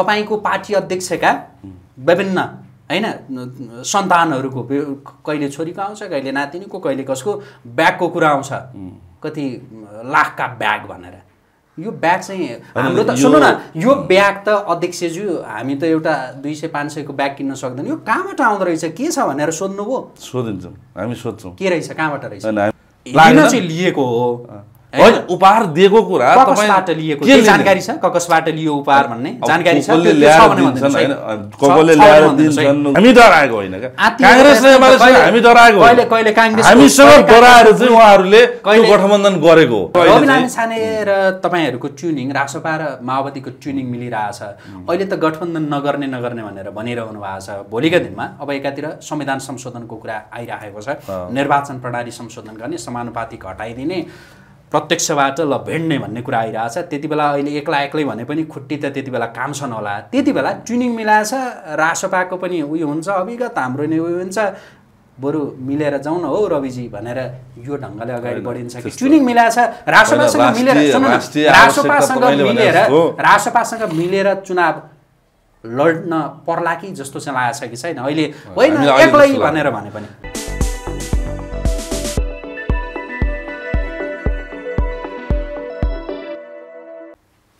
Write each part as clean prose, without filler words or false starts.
तपाईको पार्टी अध्यक्षका विभिन्न हैन सन्तानहरुको कहिले छोरीको आउँछ कहिले नातिनीको कहिले कसको ब्यागको कुरा आउँछ कति लाखका ब्याग भनेर यो ब्याग चाहिँ हाम्रो त सुन्नु न यो ब्याग त अध्यक्षज्यू हामी त एउटा 200-500 को ब्याग किन्न सक्दैन यो कहाँबाट आउँदै रहेछ के छ भनेर सोध्नु भो सोधिन्छौं हामी सोध्छौं के रहेछ कहाँबाट रहेछ लाग्न चाहिँ लिएको हो उपहार दिएको कुरा तपाईबाट लिएको के जानकारी छ ककसबाट लियो उपहार भन्ने जानकारी छ कसले ल्याएर दिन्छन् हामी डराएको होइन कांग्रेसले हामी डराएको हो कहिले कांग्रेस हामीसँग डराएर चाहिँ उहाँहरूले त्यो गठबन्धन गरेको हो रवि लामिछाने र तपाईहरुको ट्युनिङ रासपा र माओवादीको ट्युनिङ मिलिरहेछ अहिले त गठबन्धन नगर्ने भनेर भनिरहनु भएको छ भोलिका दिनमा अब एकातिर संविधान संशोधनको कुरा आइराखेको छ निर्वाचन प्रणाली संशोधन गर्ने समानुपातिक हटाइदिने प्रत्यक्षबाट ल भेट्ने भन्ने कुरा आइराछ त्यतिबेला अहिले एक्लै भने पनि खुट्टी त त्यतिबेला काम छन् होला त्यतिबेला ट्युनिङ मिलाछ रासपाको पनि उयो हुन्छ अभिगत हाम्रो नै उयो हुन्छ बरु मिलेर जाउँ न हो रविजी भनेर यो ढंगले अगाडि बढिन्छ कि ट्युनिङ मिलाछ रासपासँग मिलेर चुनाव लड्न पर्ला कि जस्तो चाहिँ लागेछ कि छैन अहिले होइन एक्लै भनेर भने पनि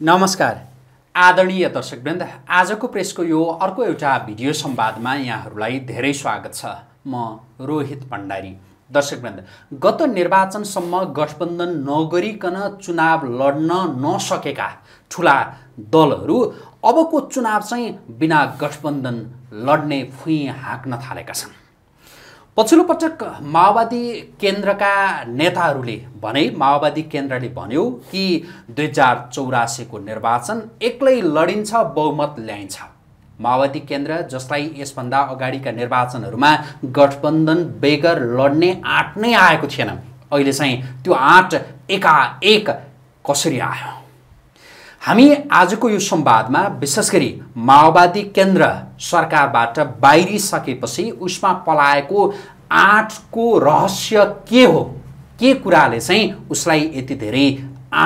नमस्कार आदरणीय दर्शकवृन्द आजको प्रेसको यो अर्को एउटा भिडियो संवादमा यहाँहरुलाई धेरै स्वागत छ म रोहित भण्डारी दर्शकवृन्द गत निर्वाचनसम्म गठबन्धन नगरिकन चुनाव लड्न नसकेका ठूला दलहरू अबको चुनाव चाहिँ बिना गठबन्धन लड्ने फुई हाँक्न थालेका छन् पछिल्लो पटक माओवादी केन्द्रका नेताहरूले भने माओवादी केन्द्रले भन्यो कि 2084 को निर्वाचन एक्लै लडिन्छ बहुमत ल्याइन्छ माओवादी केन्द्र जसलाई यसभन्दा अगाडिका निर्वाचनहरुमा गठबन्धन बेगर लड्ने आँट नै आएको थिएन अहिले चाहिँ त्यो आँट एकाएक कसरी आयो हामी आजको यो संवादमा विशेष गरी माओवादी केन्द्र सरकारबाट बाहिरिसकेपछि उसमा पलाएको आँटको रहस्य के हो के कुराले चाहिँ उसलाई यति धेरै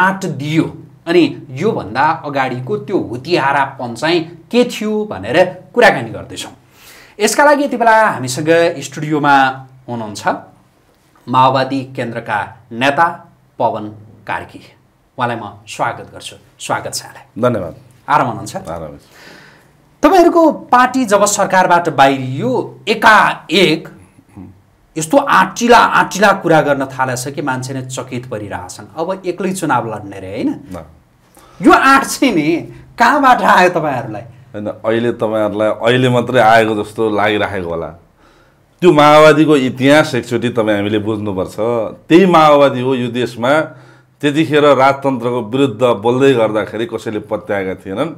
आँट दियो अनि यो भन्दा अगाडिको त्यो हुतियारापन चाहिँ के थियो भनेर कुराकानी गर्दै छौं यसका लागि यतिबेला हामीसँग स्टुडियोमा हुनुहुन्छ माओवादी केन्द्रका नेता पवन कार्की वालाई म स्वागत गर्छु स्वागत छ धन्यवाद आराम हुनुहुन्छ आराम तपाईहरुको पार्टी जब सरकारबाट बाहिरियो एकाएक यस्तो आँटिला कुरा गर्न थालेछ कि मान्छे नै चकित परिरहेछन् अब एक्लै चुनाव लड्ने रे हैन यो आँट चाहिँ नि कहाँबाट आयो तपाईहरुलाई हैन अहिले तपाईहरुलाई अहिले मात्रै आएको जस्तो लागिराखेको होला त्यो माओवादीको इतिहास एकचोटी तपाई हामीले बुझ्नुपर्छ त्यही माओवादी हो यो देशमा त्यतिखेर राजतन्त्रको विरुद्ध बोल्दै गर्दाखेरि कसैले पत्याएका थिएनन्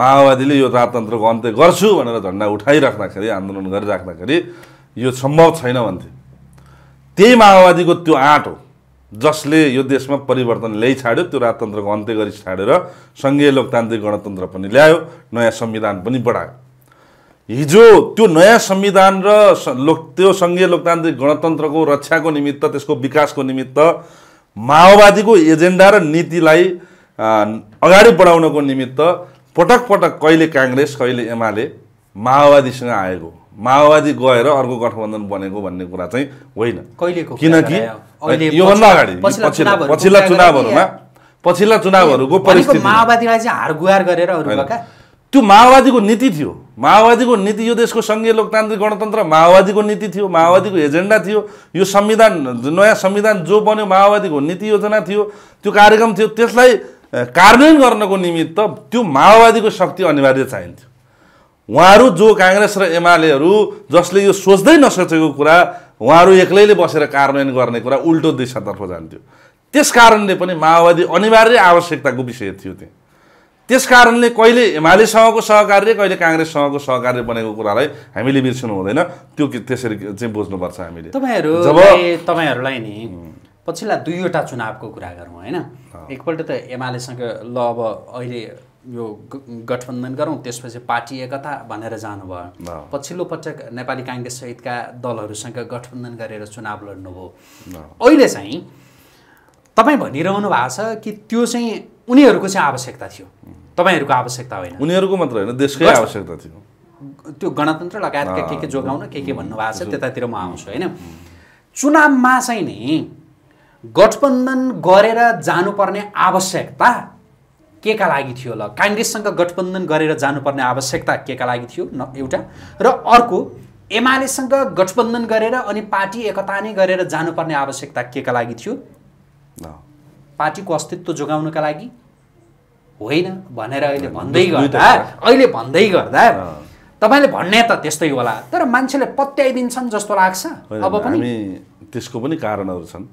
माओवादीले यो राजतन्त्रको अन्त्य गर्छु भनेर झण्डा उठाइराख्दाखेरि आन्दोलन गरिराख्दाखेरि यो सम्भव छैन भन्थे त्यही माओवादीको त्यो आँट हो जसले यो देशमा परिवर्तन ल्याइछाड्यो त्यो राजतन्त्रको अन्त्य गरिछाडेर संघीय लोकतान्त्रिक गणतन्त्र पनि ल्यायो नयाँ संविधान पनि बढायो हिजो त्यो नयाँ संविधान र त्यो संघीय लोकतान्त्रिक गणतन्त्रको रक्षाको निमित्त त्यसको विकासको निमित्त माओवादीको एजेन्डा र नीतिलाई अगाडि बढाउनको निमित्त पटक पटक कहिले कांग्रेस कहिले एमाले माओवादीसँग आएको माओवादी गएर अर्को गठबन्धन बनेको भन्ने कुरा चाहिँ होइन किनकि यो भन्दा अगाडि पछिल्ला चुनावहरुको परिस्थिति माओवादीलाई चाहिँ हारगुहार गरेर अरुका त्यो माओवादीको नीति थियो माओवादीको नीति यो देशको संघीय लोकतान्त्रिक गणतन्त्र माओवादीको नीति थियो माओवादीको एजेन्डा थियो यो संविधान नयाँ संविधान जो बन्यो माओवादीको नीति योजना थियो त्यो कार्यक्रम थियो त्यसलाई कार्यान्वयन गर्नको निमित्त त्यो माओवादीको शक्ति अनिवार्य चाहिन्थ्यो उहाँहरु जो कांग्रेस र एमालेहरु जसले यो सोच्दै नसोचेको कुरा उहाँहरु एक्लैले बसेर कार्यान्वयन गर्ने कुरा उल्टो दिशातर्फ जान्थ्यो त्यसकारणले पनि माओवादी अनिवार्य आवश्यकताको विषय थियो त्यो त्यसकारणले कहिले एमालेसँगको सहकार्य कहिले कांग्रेससँगको सहकार्य बनेको कुरालाई हामीले बिर्सनु हुँदैन त्यो त्यसरी चाहिँ बुझ्नुपर्छ हामीले तपाईहरुलाई नि पछिल्ला दुईवटा चुनावको कुरा गरौँ हैन एकपल्ट त एमालेसँग ल अब अहिले यो गठबन्धन गरौँ त्यसपछि पार्टी एकता भनेर जानुभयो पछिल्लो पटक नेपाली कांग्रेस सहितका दलहरुसँग गठबन्धन गरेर चुनाव लड्नुभयो अहिले चाहिँ तपाई भनिरहनु भएको छ कि त्यो चाहिँ उनीहरुको चाहिँ आवश्यकता थियो तपाईहरुको आवश्यकता होइन, उनीहरुको मात्र हैन देशकै आवश्यकता थियो। त्यो गणतन्त्र लगायत के जोगाउन के भन्नु भएको छ त्यतातिर म आउँछु हैन। चुनावमा चाहिँ नि गठबन्धन गरेर जानुपर्ने आवश्यकता केका लागि थियो ल? कांग्रेससँग गठबन्धन गरेर जानुपर्ने आवश्यकता केका लागि थियो एउटा, र अर्को एमालेसँग गठबन्धन गरेर अनि पार्टी एकता नै गरेर जानुपर्ने आवश्यकता केका लागि थियो? पार्टीको अस्तित्व जोगाउनका लागि होइन भनेर अहिले भन्दै गर्दा तपाईले भन्ने त त्यस्तै होला, तर मान्छेले पत्याइदिन्छन् जस्तो लाग्छ। अब पनि त्यसको पनि कारणहरु छन्।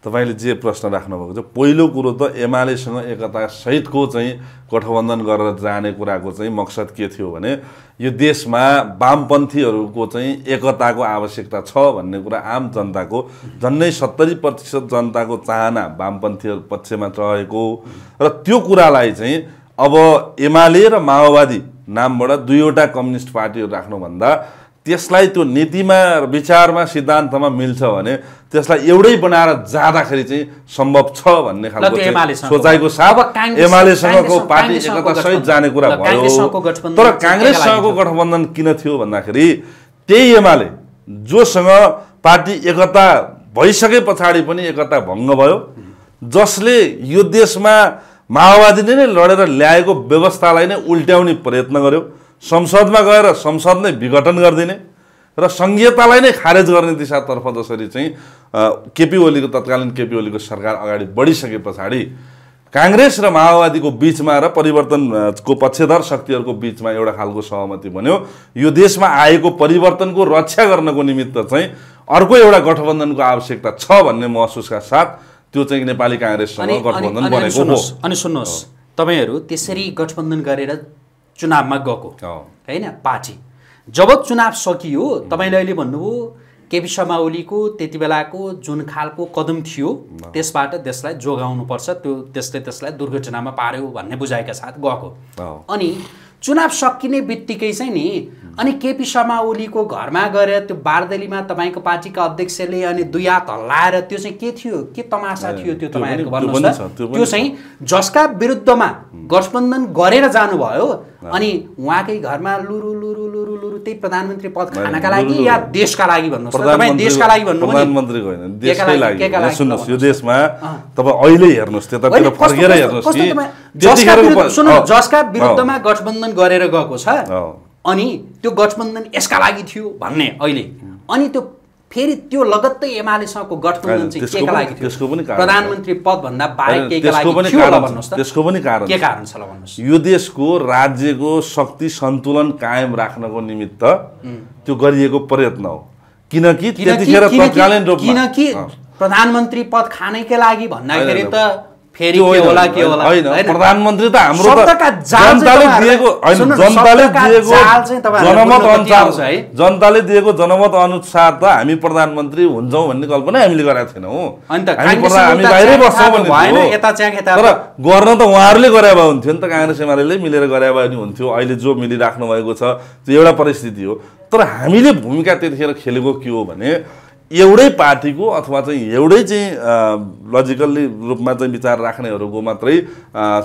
तपाईले जे प्रश्न राख्नुभएको छ, पहिलो कुरो त एमालेसँग एकता सहितको चाहिँ गठबन्धन गरेर जाने कुराको चाहिँ मकसद के थियो भने यो देशमा वामपन्थीहरुको चाहिँ एकताको आवश्यकता छ भन्ने कुरा आम जनताको, झन्नै 70% जनताको चाहना वामपन्थीहरु पक्षमा रहेको, र त्यो कुरालाई चाहिँ अब एमाले र माओवादी नामबाट दुईवटा कम्युनिस्ट पार्टीहरु राख्नु भन्दा त्यसलाई त्यो नीतिमा विचारमा सिद्धान्तमा मिल्छ भने त्यसलाई एउटै बनाएर जाँदाखेरि चाहिँ सम्भव छ भन्ने खालको सोचाइको साथ एमालेसँगको पार्टी एकता सहित जाने कुरा भयो। तर कांग्रेससँगको गठबन्धन किन थियो भन्दाखेरि त्यही एमाले जोसँग पार्टी एकता भइसके पछाडि पनि एकता भङ्ग भयो, जसले यो देशमा माओवादीले नै लडेर ल्याएको व्यवस्थालाई नै उल्ट्याउने प्रयत्न गर्यो, संसदमा गएर संसद नै विघटन गरिदिने र संघीयतालाई नै खारेज गर्ने दिशातर्फ जसरी चाहिँ केपी ओलीको तत्कालीन केपी ओलीको सरकार अगाडि बढिसके पछाडि कांग्रेस र माओवादीको बीचमा र परिवर्तनको पक्षधर शक्तिहरुको बीचमा एउटा खालको सहमति बन्यो, यो देशमा आएको परिवर्तनको रक्षा गर्नको निमित्त चाहिँ अर्को एउटा गठबन्धनको आवश्यकता छ भन्ने महसुसका साथ त्यो चाहिँ नेपाली कांग्रेससँग गठबन्धन बनेको हो। अनि सुन्नुहोस्, तपाईहरु त्यसरी गठबन्धन गरेर चुनावमा गएको हैन पार्टी, जब चुनाव सकियो तपाईले अहिले भन्नुभयो केपी शर्मा ओलीको त्यतिबेलाको जुन खालको कदम थियो त्यसबाट देशलाई जोगाउनु पर्छ, त्यो त्यसलाई दुर्घटनामा पार्यो भन्ने बुझाइका साथ गएको। अनि चुनाव सकिने बित्तिकै चाहिँ नि अनि केपी शर्मा ओलीको घरमा गएर त्यो बारदलीमा तपाईको पार्टीका अध्यक्षले अनि दुई हात हल्लाएर त्यो चाहिँ के थियो, के तमासा थियो त्यो तपाईहरुको भन्नुहोस्। त्यो चाहिँ जसका विरुद्धमा गठबन्धन गरेर जानुभयो अनि उहाँकै घरमा लुरु लुरु लुरु लुरु त्यही प्रधानमन्त्री पद खानका लागि या देशका लागि भन्नुहोस्। तपाई देशका लागि भन्नुभयो, प्रधानमन्त्री होइन देशकै लागि। सुन्नुस्, यो देशमा तपाई अहिले हेर्नुस्, त्यतातिर फर्केर हेर्नुस् कि जसका विरुद्धमा गठबन्धन गरेर गएको छ अनि त्यो गठबन्धन यसका लागि थियो भन्ने अहिले, अनि त्यो फेरि त्यो लगत्तै एमालेसँगको गठबन्धन चाहिँ केका लागि थियो, प्रधानमन्त्री पद भन्दा बाहेक केका लागि थियो भन्नुस्। त्यसको पनि कारण के कारण छ ल भन्नुस्। यो देशको राज्यको शक्ति सन्तुलन कायम राख्नको निमित्त त्यो गरिएको प्रयत्न हो, किनकि त्यतिखेर तत्कालीन रूपमा किनकि प्रधानमन्त्री पद खानैकै लागि भन्दाखेरि त फेरि के होला हैन, प्रधानमन्त्री त हाम्रो जनताले दिएको जनमत अनुसार त हामी प्रधानमन्त्री हुन्छौं भन्ने कल्पना हामीले गरेका थिएनौ, हामी बाहिरै बस्छौं भन्ने होइन, यता चाहिँ तर गर्न त उहाँहरूले गरे भए हुन्थ्यो नि त, कांग्रेस एमालेले मिलेर गरे भए नि हुन्थ्यो। अहिले जो मिलिराख्नु भएको छ त्यो एउटा परिस्थिति हो, तर हामीले भूमिका त्यतिखेर खेलेको के हो भने एउटै पार्टीको अथवा चाहिँ एउटै चाहिँ लजिकल्ली रूपमा चाहिँ विचार राख्नेहरुको मात्रै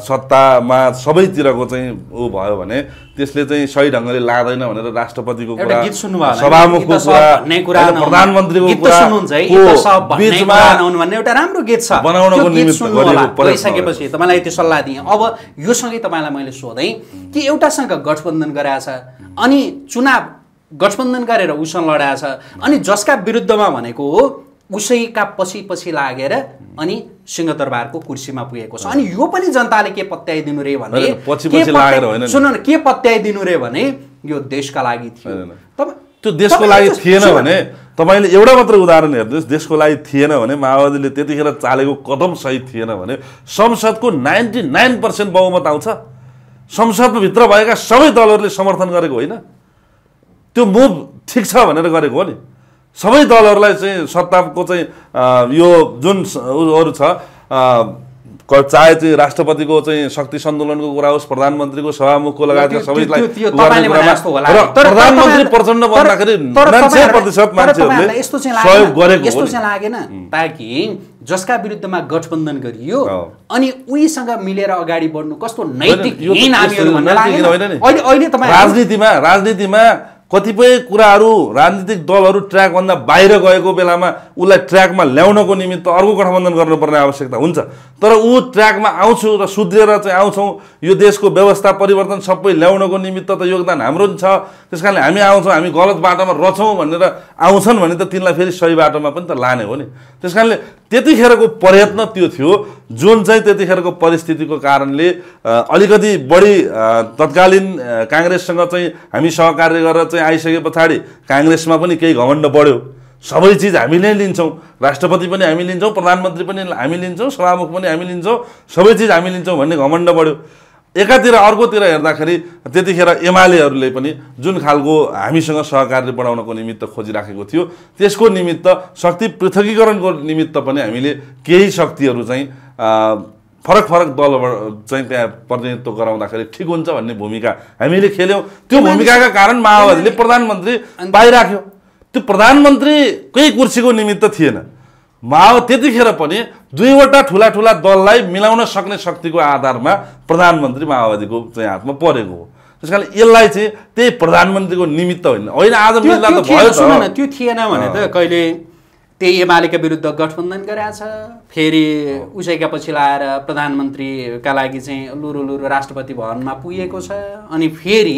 सत्तामा सबैतिरको चाहिँ उ भयो भने त्यसले चाहिँ सही ढंगले लादैन भनेर राष्ट्रपतिको कुरा, सभामुखको कुरा, प्रधानमन्त्रीको कुरा बीचमा बनाउनु भन्ने एउटा राम्रो गीत छ, बनाउनको निमित्त गरेको परिसकेपछि तपाईलाई त्यो सल्लाह दिए। अब यो सँगै तपाईलाई मैले सोधै कि एउटासँग गठबन्धन गराछ अनि चुनाव गठबन्धन गरेर उसँग लडाछ अनि जसका विरुद्धमा भनेको हो उसैका पछि लागेर अनि सिंहदरबारको कुर्सीमा पुगेको छ, अनि यो पनि जनताले के पत्याइदिनु रे भने के पत्याइदिनु रे भने यो देशका लागि थियो। त्यो देशको लागि थिएन भने तपाईले एउटा मात्र उदाहरण हेर्नुहोस्, देशको लागि थिएन भने माओवादीले त्यतिखेर चालेको कदम सही थिएन भने संसदको 99% बहुमत आउँछ, संसदभित्र भएका सबै दलहरूले समर्थन गरेको होइन, त्यो मुभ ठिक छ भनेर गरेको हो नि, सबै दलहरूलाई चाहिँ सत्ताको चाहिँ यो जुन अरू छ चाहे चाहिँ राष्ट्रपतिको चाहिँ शक्ति सन्तुलनको कुरा होस्, प्रधानमन्त्रीको सभामुखको लगायतका सबैलाई प्रधानमन्त्री प्रचण्ड भन्दाखेरि 90% मान्छेहरूले यस्तो चाहिँ सहयोग गरेको यस्तो चाहिँ लागेन ताकि जसका विरुद्धमा गठबन्धन गरियो अनि उहीसँग मिलेर अगाडि बढ्नु कस्तो नैतिक हैन हामीहरु भन्ने लागेन अहिले अहिले तपाईहरु राजनीतिमा कतिपय कुराहरू राजनीतिक दलहरू ट्र्याकभन्दा बाहिर गएको बेलामा उसलाई ट्र्याकमा ल्याउनको निमित्त अर्को गठबन्धन गर्नुपर्ने आवश्यकता हुन्छ। तर ऊ ट्र्याकमा आउँछु र सुध्रेर चाहिँ आउँछौँ, यो देशको व्यवस्था परिवर्तन सबै ल्याउनको निमित्त त योगदान हाम्रो पनि छ, त्यसकारणले हामी आउँछौँ, हामी गलत बाटोमा रचौँ भनेर आउँछन् भने त तिनलाई फेरि सही बाटोमा पनि त लाने हो नि। त्यसकारणले त्यतिखेरको प्रयत्न त्यो थियो जुन चाहिँ त्यतिखेरको परिस्थितिको कारणले अलिकति बढी तत्कालीन काङ्ग्रेससँग चाहिँ हामी सहकार्य गरेर चाहिँ आइसके पछाडि काङ्ग्रेसमा पनि केही घमण्ड बढ्यो। सबै चीज हामी नै लिन्छौँ, राष्ट्रपति पनि हामी लिन्छौँ, प्रधानमन्त्री पनि हामी लिन्छौँ, सभामुख पनि हामी लिन्छौँ, सबै चीज हामी लिन्छौँ भन्ने घमण्ड बढ्यो। एकातिर अर्कोतिर हेर्दाखेरि त्यतिखेर एमालेहरूले पनि जुन खालको हामीसँग सहकार्य बढाउनको निमित्त खोजिराखेको थियो त्यसको निमित्त शक्ति पृथकीकरणको निमित्त पनि हामीले केही शक्तिहरू चाहिँ फरक फरक दलबाट चाहिँ त्यहाँ प्रतिनिधित्व गराउँदाखेरि ठिक हुन्छ भन्ने भूमिका हामीले खेल्यौँ। त्यो भूमिकाका कारण माओवादीले प्रधानमन्त्री पाइराख्यो। त्यो प्रधानमन्त्री केही कुर्सीको निमित्त थिएन। त्यतिखेर पनि दुईवटा ठूला ठूला दललाई मिलाउन सक्ने शक्तिको आधारमा प्रधानमन्त्री माओवादीको चाहिँ हातमा परेको हो। त्यस कारण यसलाई चाहिँ त्यही प्रधानमन्त्रीको निमित्त होइन। होइन आज मिल्दा त भयो त, त्यो थिएन भने त कहिले त्यही एमालेका विरुद्ध गठबन्धन गरेछ, फेरि उसैका पछि लाएर प्रधानमन्त्रीका लागि चाहिँ लुरुलुरु राष्ट्रपति भवनमा पुगेको छ, अनि फेरि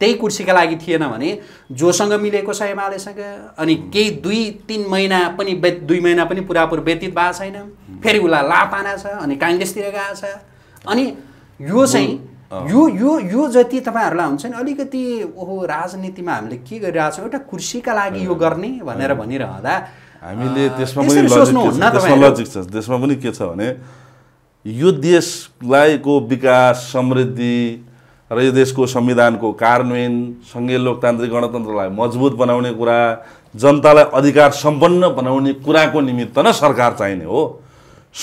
त्यही कुर्सीका लागि थिएन भने जोसँग मिलेको छ एमालेसँग, अनि केही 2-3 महिना पनि 2 महिना पनि पुरापुर व्यतीत भएको छैन, फेरि उसलाई लापाना छ अनि काङ्ग्रेसतिर गएको छ। अनि यो चाहिँ यो यो यो जति तपाईँहरूलाई हुन्छ नि अलिकति ओहो राजनीतिमा हामीले के गरिरहेछौँ, एउटा कुर्सीका लागि यो गर्ने भनेर भनिरहँदा हामीले त्यसमा पनि लजिक छ। त्यसमा पनि के छ भने यो देशलाईको विकास समृद्धि र यो देशको संविधानको कार्यान्वयन, सङ्घीय लोकतान्त्रिक गणतन्त्रलाई मजबुत बनाउने कुरा, जनतालाई अधिकार सम्पन्न बनाउने कुराको निमित्त न सरकार चाहिने हो।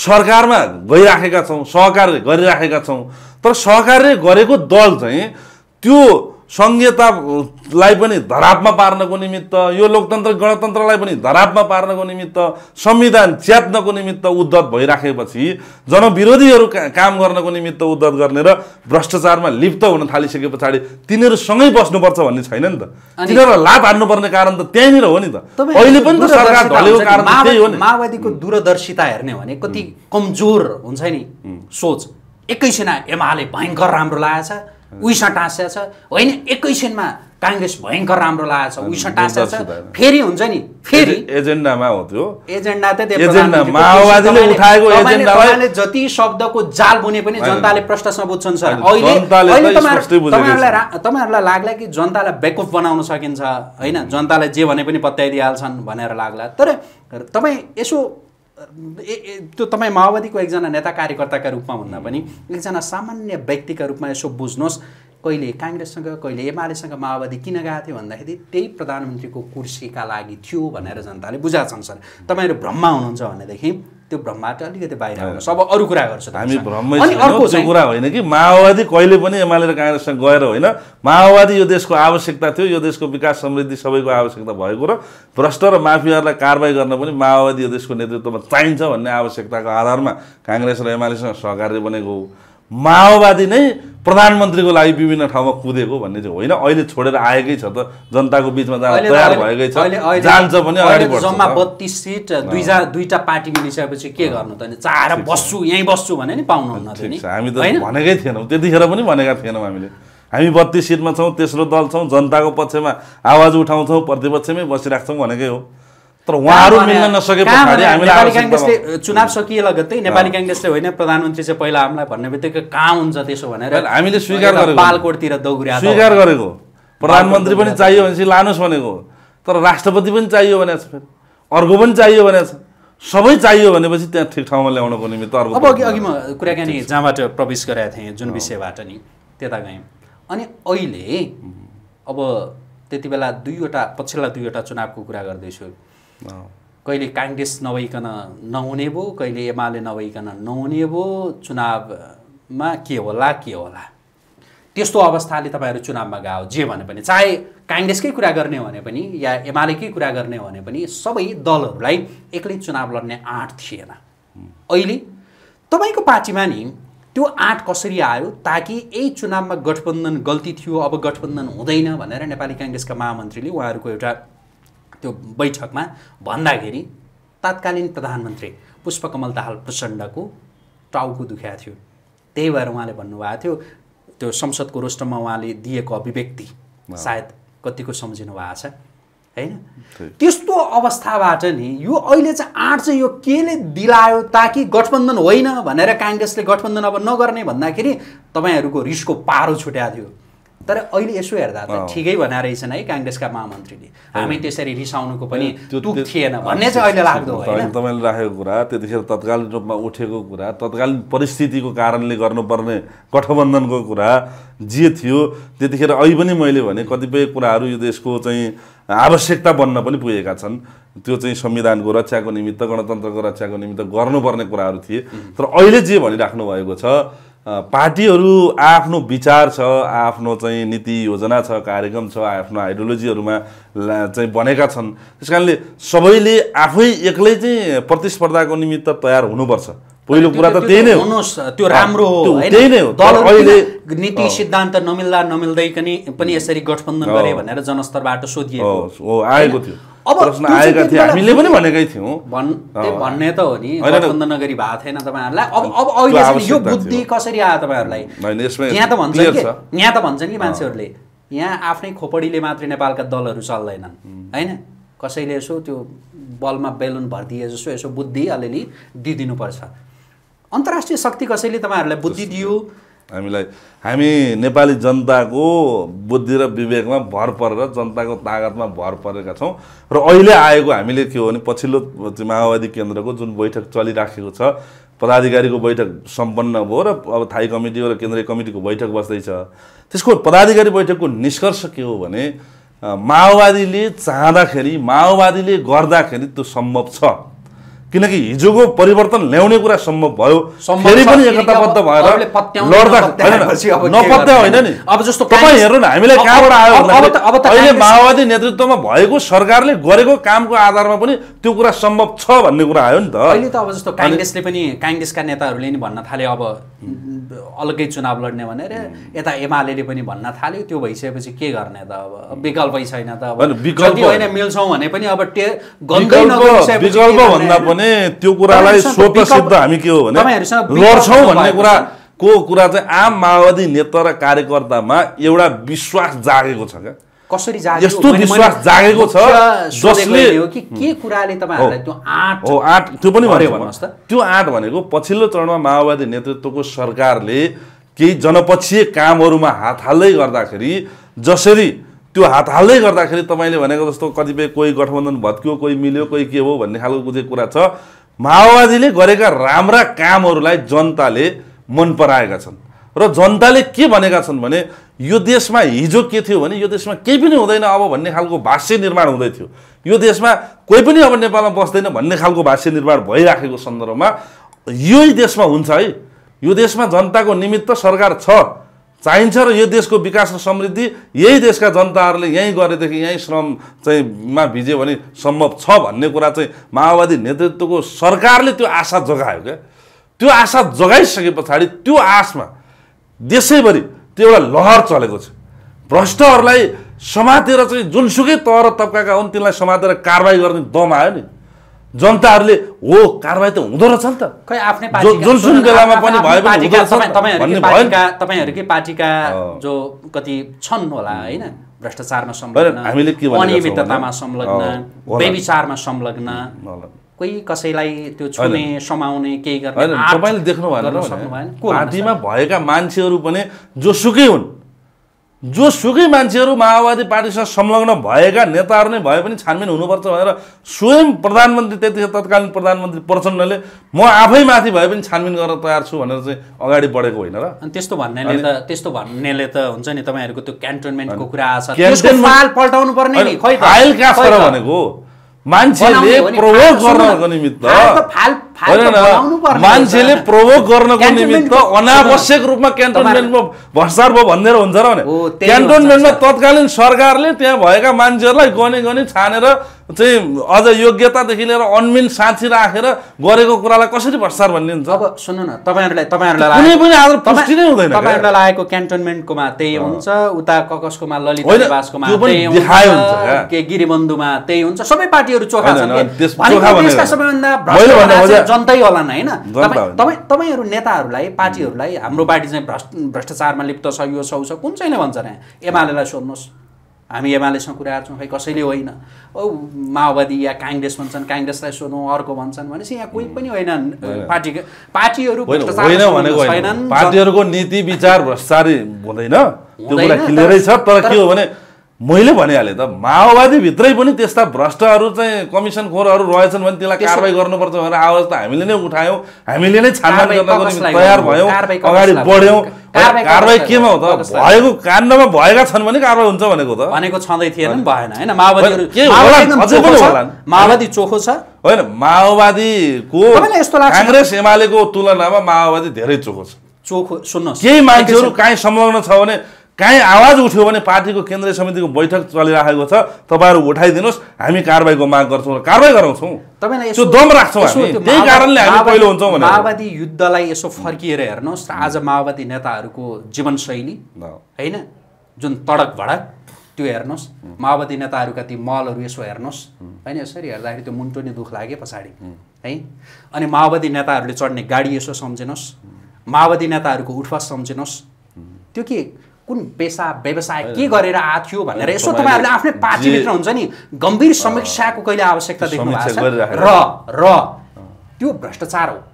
सरकारमा गइराखेका छौँ, सहकार्य गरिराखेका छौँ, तर सहकार्य गरेको दल चाहिँ त्यो संघीयतालाई पनि धरापमा पार्नको निमित्त, यो लोकतन्त्र गणतन्त्रलाई पनि धरापमा पार्नको निमित्त, संविधान च्यात्नको निमित्त उद्धत भइराखेपछि जनविरोधीहरू काम गर्नको निमित्त उद्धत गर्ने र भ्रष्टाचारमा लिप्त हुन थालिसके पछाडि तिनीहरूसँगै बस्नुपर्छ भन्ने छैन नि त। तिनीहरूलाई लाभ हान्नुपर्ने कारण त त्यहीँनिर हो नि त। अहिले पनि त सरकार ढलेको कारण त्यही हो नि। माओवादीको दूरदर्शिता हेर्ने हो भने कति कमजोर हुन्छ नि सोच, एकैछिनमा एमाले भयङ्कर राम्रो लागेछ उइसा टाँस्या छ, होइन एकैछिनमा काङ्ग्रेस भयङ्कर राम्रो लागेछ उइसा टाँस्या छ, फेरि हुन्छ नि फेरि एजेन्डामा हो त्यो एजेन्डा त माओवादीले उठाएको एजेन्डालाई जति शब्दको जाल बुने पनि जनताले प्रश्नसँग बुझ्छन् सर। अहिले तपाईँहरूलाई लाग्ला कि जनतालाई बेवकूफ बनाउन सकिन्छ, होइन जनतालाई जे भने पनि पत्याइदिइहाल्छन् भनेर लाग्ला, तर तपाईँ यसो त्यो तपाईँ माओवादीको एकजना नेता कार्यकर्ताका रूपमा भन्दा पनि एकजना सामान्य व्यक्तिका रूपमा यसो बुझ्नुहोस्, कहिले काङ्ग्रेससँग कहिले एमालेसँग माओवादी किन गएको थियो भन्दाखेरि त्यही प्रधानमन्त्रीको कुर्सीका लागि थियो भनेर जनताले बुझाएछन् सर। तपाईँहरू भ्रममा हुनुहुन्छ भनेदेखि त्यो भ्रमबाट अलिकति बाहिर आउनुहोस्, अब अरू कुरा गर्छ। हामी भ्रमै छौँ, कुरा होइन कि माओवादी कहिले पनि एमाले र काङ्ग्रेससँग गएर होइन, माओवादी यो देशको आवश्यकता थियो, यो देशको विकास समृद्धि सबैको आवश्यकता भएको र भ्रष्ट र माफियाहरूलाई कारबाही गर्न पनि माओवादी यो देशको नेतृत्वमा चाहिन्छ भन्ने आवश्यकताको आधारमा काङ्ग्रेस र एमालेसँग सहकार्य बनेको हो। माओवादी नै प्रधानमन्त्रीको लागि विभिन्न ठाउँमा कुदेको भन्ने चाहिँ होइन, अहिले छोडेर आएकै छ त, जनताको बिचमा जान तयार भएकै छ, जान्छ पनि अगाडि बढ्छ। जम्मा 32 सिट दुईटा पार्टी मिलिसकेपछि के गर्नु त, चाहेर बस्छु यहीँ बस्छु भने नि पाउनुहुन्न थियो नि। हामी त भनेकै थिएनौँ, त्यतिखेर पनि भनेका थिएनौँ हामीले। हामी 32 सिटमा छौँ, तेस्रो दल छौँ, जनताको पक्षमा आवाज उठाउँछौँ, प्रतिपक्षमै बसिराख्छौँ भनेकै हो। तर उहाँहरू मिल्न नसके पछाडि नेपाली काङ्ग्रेसले चुनाव सकिए लगत्तै नेपाली काङ्ग्रेसले होइन प्रधानमन्त्री चाहिँ पहिला हामीलाई भन्ने बित्तिकै कहाँ हुन्छ त्यसो भनेर हामीले स्वीकार गरेको, पालकोटतिर दौगुर्या स्वीकार गरेको, प्रधानमन्त्री पनि चाहियो भनेपछि लानुहोस् भनेको, तर राष्ट्रपति पनि चाहियो भनेको छ, फेरि अर्को पनि चाहियो भनेको छ, सबै चाहियो भनेपछि त्यहाँ ठिक ठाउँमा ल्याउनको निमित्त अर्को। अब अघि म कुराकानी जहाँबाट प्रवेश गराएको थिएँ जुन विषयबाट नि त्यता गएँ, अनि अहिले अब त्यति बेला दुईवटा पछिल्ला दुईवटा चुनावको कुरा गर्दैछु, कहिले कांग्रेस नभइकन नहुने भो, कहिले एमाले नभइकन नहुने भो, चुनावमा के होला त्यस्तो अवस्थाले तपाईहरु चुनावमा गयो जे भने पनि, चाहे कांग्रेसकै कुरा गर्ने भने पनि या एमालेकै कुरा गर्ने भने पनि, सबै दलहरुलाई एक्लै चुनाव लड्ने आँट थिएन। अहिले तपाईको पार्टीमा नि त्यो आँट कसरी आयो, ताकि यही चुनावमा गठबन्धन गल्ती थियो, अब गठबन्धन हुँदैन भनेर नेपाली कांग्रेसका महामन्त्रीले उहाँहरुको एउटा त्यो बैठकमा भन्दाखेरि तत्कालीन प्रधानमन्त्री पुष्पकमल दाहाल प्रचण्डको टाउको दुख्या थियो। त्यही भएर उहाँले भन्नुभएको थियो त्यो संसदको रोस्टरमा उहाँले दिएको अभिव्यक्ति सायद कतिको सम्झिनु भएको छ हैन। त्यस्तो अवस्थाबाट नि यो अहिले चाहिँ आँट चाहिँ यो केले दिलायो, ताकि गठबन्धन होइन भनेर कांग्रेसले गठबन्धन अब नगर्ने भन्दाखेरि तपाईहरुको रिसको पारो छुट्या थियो। तर अहिले यसो हेर्दा त ठिकै भना रहेछन् है कांग्रेसका महामन्त्रीले, हामी त्यसरी रिसाउनुको पनि तुक थिएन भन्ने चाहिँ अहिले लाग्दो हैन। तपाईले राखेको कुरा त्यतिखेर तत्कालीन रूपमा उठेको कुरा, तत्कालीन परिस्थितिको कारणले गर्नुपर्ने गठबन्धनको कुरा जे थियो त्यतिखेर अहिले पनि मैले भने कतिपय कुराहरु यो देशको चाहिँ आवश्यकता बन्न पनि पुगेका छन्। त्यो चाहिँ संविधानको रक्षाको निमित्त, गणतन्त्रको रक्षाको निमित्त गर्नुपर्ने कुराहरु थिए। तर अहिले जे भनिराख्नु भएको छ, पार्टीहरु आफ्नो विचार छ, आफ्नो चाहिँ नीति योजना छ, कार्यक्रम छ, आफ्नो आइडियोलोजीहरुमा चाहिँ बनेका छन्। त्यसकारणले सबैले आफै एक्लै चाहिँ प्रतिस्पर्धाको निमित्त तयार हुनुपर्छ। पहिलो कुरा त त्यही नै हो, त्यो राम्रो हो हैन। अहिले नीति सिद्धान्त नमिल्दै पनि यसरी गठबन्धन गरे भनेर जनस्तरबाट सोधिएको हो, आएको थियो प्रश्न, आएका थिए, हामीले पनि भनेकै थियौं भन्ने त हो नि, गठबन्धन नगरी भा थिएन तपाईहरुलाई। अब अहिले यो बुद्धि कसरी आयो तपाईहरुलाई? यहाँ त भन्छन् कि मान्छेहरुले यहाँ आफ्नै खोपडीले मात्र नेपालका दलहरु चल्दैनन् हैन, कसैले यसो त्यो बलमा बेलुन भर्दिए जसो यसो बुद्धि अलिअलि दिनुपर्छ। अन्तर्राष्ट्रिय शक्ति कसैले तपाईहरुलाई बुद्धि दियो? हामीलाई, हामी नेपाली जनताको बुद्धि र विवेकमा भर परेर, जनताको ताकतमा भर परेका छौं। र अहिले आएको हामीले के हो भने, पछिल्लो माओवादी केन्द्रको जुन बैठक चलिराखेको छ, पदाधिकारीको बैठक सम्पन्न भयो र अब थाई कमिटी र केन्द्रीय कमिटीको बैठक बस्दैछ। त्यसको पदाधिकारी बैठकको निष्कर्ष के हो भने, माओवादीले चाहँदाखेरि, माओवादीले गर्दाखेरि त्यो सम्भव छ, किनकि हिजोको परिवर्तन ल्याउने कुरा सम्भव भयो, फेरि पनि एकताबद्ध भएर लड्दा नपत्या होइन नि। अब जस्तो तपाईं हेर्नु न, हामीलाई कहाँबाट आयो भन्दा अहिले माओवादी नेतृत्वमा भएको सरकारले गरेको कामको आधारमा पनि त्यो कुरा सम्भव छ भन्ने कुरा आयो नि त। अहिले त अब जस्तो कांग्रेसले पनि, कांग्रेसका नेताहरूले नि भन्न थाले अब अलग्गै चुनाव लड्ने भनेर, यता एमालेले पनि भन्न थाल्यो। त्यो भइसकेपछि के गर्ने त? अब विकल्पै छैन त। अब विकल्प होइन, मिल्छौँ भने पनि अब गन्दै नगरिसकेपछि विकल्प भन्दा पनि त्यो कुरालाई स्वतसिद्ध हामी के हो भने लड्छौँ भन्ने कुरा चाहिँ आम माओवादी नेता र कार्यकर्तामा एउटा विश्वास जागेको छ क्या। कसरी जागेको? यस्तो विश्वास जागेको छ जसले हो कि के कुराले तपाईहरुलाई त्यो आँट हो, आँट त्यो पनि भन्नुहोस् त। त्यो आँट भनेको पछिल्लो चरणमा माओवादी नेतृत्वको सरकारले केही जनपक्षीय कामहरुमा हात हाल्दै गर्दाखेरि, जसरी त्यो हात हाल्दै गर्दाखेरि तपाईले भनेको जस्तो कतिपय कोही गठबन्धन भत्कियो, कोही मिल्यो, कोही के हो भन्ने खालको कुनै कुरा छ। माओवादीले गरेका राम्रा कामहरुलाई जनताले मन पराएका छन् र जनताले के भनेका छन् भने, यो देशमा हिजो के थियो भने यो देशमा केही पनि हुँदैन अब भन्ने खालको भाष्य निर्माण हुँदै थियो, यो देशमा कोही पनि अब नेपालमा बस्दैन भन्ने खालको भाष्य निर्माण भइराखेको सन्दर्भमा, यही देशमा हुन्छ है, यो देशमा जनताको निमित्त सरकार छ, चाहिन्छ र यो देशको विकास र समृद्धि यही देशका जनताहरूले यहीँ गरेदेखि, यहीँ श्रम चाहिँमा भिज्यो भने सम्भव छ भन्ने कुरा चाहिँ माओवादी नेतृत्वको सरकारले त्यो आशा जगायो क्या। त्यो आशा जगाइसके पछाडि त्यो आशमा देशैभरि त्यो एउटा लहर चलेको छ। भ्रष्टहरूलाई समातेर चाहिँ जुनसुकै तह र तब्काका हुन् तिनलाई समातेर कारबाही गर्ने दम आयो नि, जनताहरूले हो कारबाही त हुँदो रहेछ नि त, खै आफ्नै पार्टीका जुनसुन बेलामा पनि भए पनि हुँदो रहेछ। तपाईहरुकै पार्टीका जो कति छन् होला हैन, भ्रष्टाचारमा संलग्न, अनियमिततामा संलग्न, व्यभिचारमा संलग्न, कोही कसैलाई त्यो छुने समाउने केही गर्ने, तपाईले देख्नु भएन पार्टीमा भएका मान्छेहरु पनि जोसुकै हुन्, जोसुकै मान्छेहरु माओवादी पार्टीसँग संलग्न भएका नेताहरु नै भए पनि छानबिन हुनुपर्छ भनेर स्वयं प्रधानमन्त्री, त्यतिखेर तत्कालीन प्रधानमन्त्री प्रचण्डले म आफै माथि भए पनि छानबिन गर्न तयार छु भनेर चाहिँ अगाडि बढेको होइन र। अनि त्यस्तो भन्नेले त हुन्छ नि तपाईहरुको त्यो क्यान्टोनमेन्टको कुरा आछ, त्यसको फाइल पल्टाउनु पर्ने नि, खै फाइल कास्कर भनेको मान्छेले प्रोवोक गर्नको निमित्त अनावश्यक रूपमा क्यान्टोनमेन्टमा भ्रष्टाचार भयो भनेर हुन्छ र भने क्यान्टोनमेन्टमा तत्कालीन सरकारले त्यहाँ भएका मान्छेहरूलाई गने गने छानेर चाहिँ अझ योग्यतादेखि लिएर अनमिन साँची राखेर गरेको कुरालाई कसरी भ्रष्टाचार भनिन्छ। अब सुन्नु न तपाईँहरुलाई पुष्टि नै हुँदैन। तपाईहरुलाई लागेको क्यान्टोनमेन्टकोमा त्यही हुन्छ, उता ककसकोमा ललितवासकोमा त्यही हुन्छ, के गिरिबन्धुमा त्यही हुन्छ, सबै पार्टीहरु चोखा छन् जनतै होला नि हैन। तपाईहरु नेताहरुलाई पार्टीहरुलाई हाम्रो पार्टी चाहिँ भ्रष्टाचारमा लिप्त छ यो सौ छ कुन चाहिँले भन्छ नि? एमालेलाई सोध्नुस्, हामी एमालेसँग कुरा गर्छौं, खै कसैले होइन। माओवादी या कांग्रेस भन्छन्, कांग्रेसलाई सोध्नु अर्को भन्छन् भनेपछि यहाँ कोही पनि होइन। पार्टीहरु भ्रष्टाचार पार्टीहरुको नीति विचार भ्रष्टाचारी हुँदैन, त्यो कुरा क्लियरै छ। तर के हो भने मैले भनिहाले त माओवादी भित्रै पनि त्यस्ता भ्रष्टहरू चाहिँ कमिसन खोरहरू रहेछन् भने त्यसलाई कारबाही गर्नुपर्छ भनेर आवाज त हामीले नै उठायौं, हामीले नै छानबिन गर्न तयार भयौं, अगाडि बढ्यौं। कारबाही केमा हो त? भएको काण्डमा भएका छन् भने कारबाही हुन्छ भनेको त भनेको छँदै थिएन नि, भएन हैन। माओवादी चोखो छ हैन, माओवादीको कांग्रेस एमालेको तुलनामा माओवादी धेरै चोखो छ। चोखो सुन्नुहोस्, केही मान्छेहरू कहीँ संलग्न छ भने कहीं आवाज उठ्यो भने पार्टीको केन्द्रीय समितिको बैठक चलिराखेको छ, तपाईहरु उठाइदिनुस्, हामी कारबाहीको माग गर्छौं, कारबाही गराउँछौं, त्यो दम राख्छौं हामी, त्यही कारणले हामी पहिलो हुन्छौं भने। माओवादी युद्धलाई यसो फर्किएर हेर्नुस्, आज माओवादी नेताहरुको जीवनशैली हैन जुन तडक भडक त्यो हेर्नुस्, माओवादी नेताहरुका ती मलहरु यसो हेर्नुस् हैन, यसरी हेर्दाखेरि त्यो मुन्टो नि दुख लाग्यो पछाडी है। अनि माओवादी नेताहरुले चढ्ने गाडी यसो सम्झिनुस्, माओवादी नेताहरुको उठवास सम्झिनुस्, त्यो के कुन पेशा व्यवसाय के गरेर आथ्यो भनेर यसो तपाईहरुले आफ्नै पार्टी भित्र हुन्छ नि गम्भीर समीक्षाको कहिले आवश्यकता देख्नु भएको छ? र त्यो भ्रष्टाचार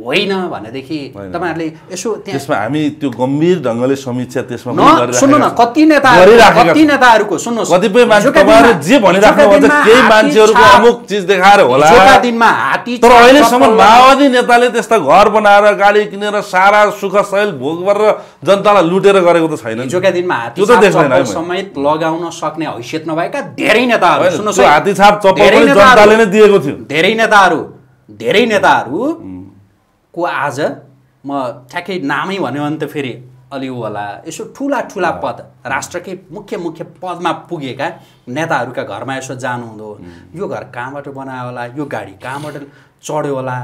होइन भनेदेखि तपाईहरुले यसो त्यसमा हामी त्यो गम्भीर ढंगले समीक्षा त्यसमा गरिरहेका छौं। सुन्नु न, कति नेताहरुको सुन्नुस्, कतिपय मान्छे तपाईहरु जे भनिराख्नु हुन्छ केही मान्छेहरुको अमुक चीज देखाएर होला जोका दिनमा हाती। तर अहिले सम्म माओवादी नेताले त्यस्ता घर बनाएर गाडी किनेर सारा सुख शैल भोग गरेर जनतालाई लुटेर गरेको त छैन। हिजोका दिनमा हाती छाप समेत लगाउन सक्ने हैसियत नभएका धेरै नेताहरु सुन्नुस्, हाती छाप चप्पल पनि जनताले नै दिएको थियो। धेरै नेताहरु को आज म ठ्याक्कै नामै भन्यो भने त फेरि अलिउ होला, यसो ठूला ठूला पद राष्ट्रकै मुख्य मुख्य पदमा पुगेका नेताहरूका घरमा यसो जानुहुँदो यो घर कहाँबाट बनायो होला, यो गाडी कहाँबाट चढ्यो होला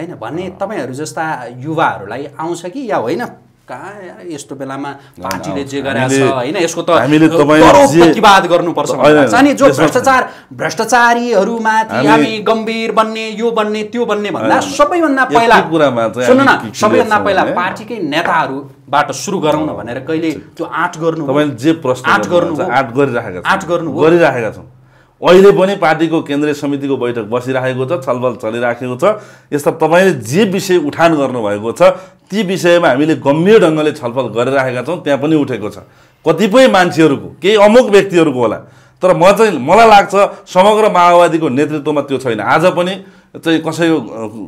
हैन भन्ने तपाईहरु जस्ता युवाहरूलाई आउँछ कि या होइन? कहाँ यस्तो बेलामा पार्टीले जे गरेछ हैन यसको त हामीले प्रतिवाद गर्नुपर्छ भने जो भ्रष्टाचारीहरूमाथि हामी गम्भीर बन्ने यो बन्ने त्यो बन्ने भन्दा सबैभन्दा पहिला पार्टीकै नेताहरूबाट सुरु गरौँ न भनेर कहिले त्यो आँट गरिराखेका छौं। अहिले पनि पार्टीको केन्द्रीय समितिको बैठक बसिराखेको छ, छलफल चलिराखेको छ, यस्ता तपाईले जे विषय उठान गर्नुभएको छ ती विषयमा हामीले गम्भीर ढंगले छलफल गरिराखेका छौं। त्यहाँ पनि उठेको छ, कतिपय मान्छेहरुको केही अमुक व्यक्तिहरुको होला, तर मलाई लाग्छ समग्र माओवादीको नेतृत्वमा त्यो छैन। आज पनि चाहिँ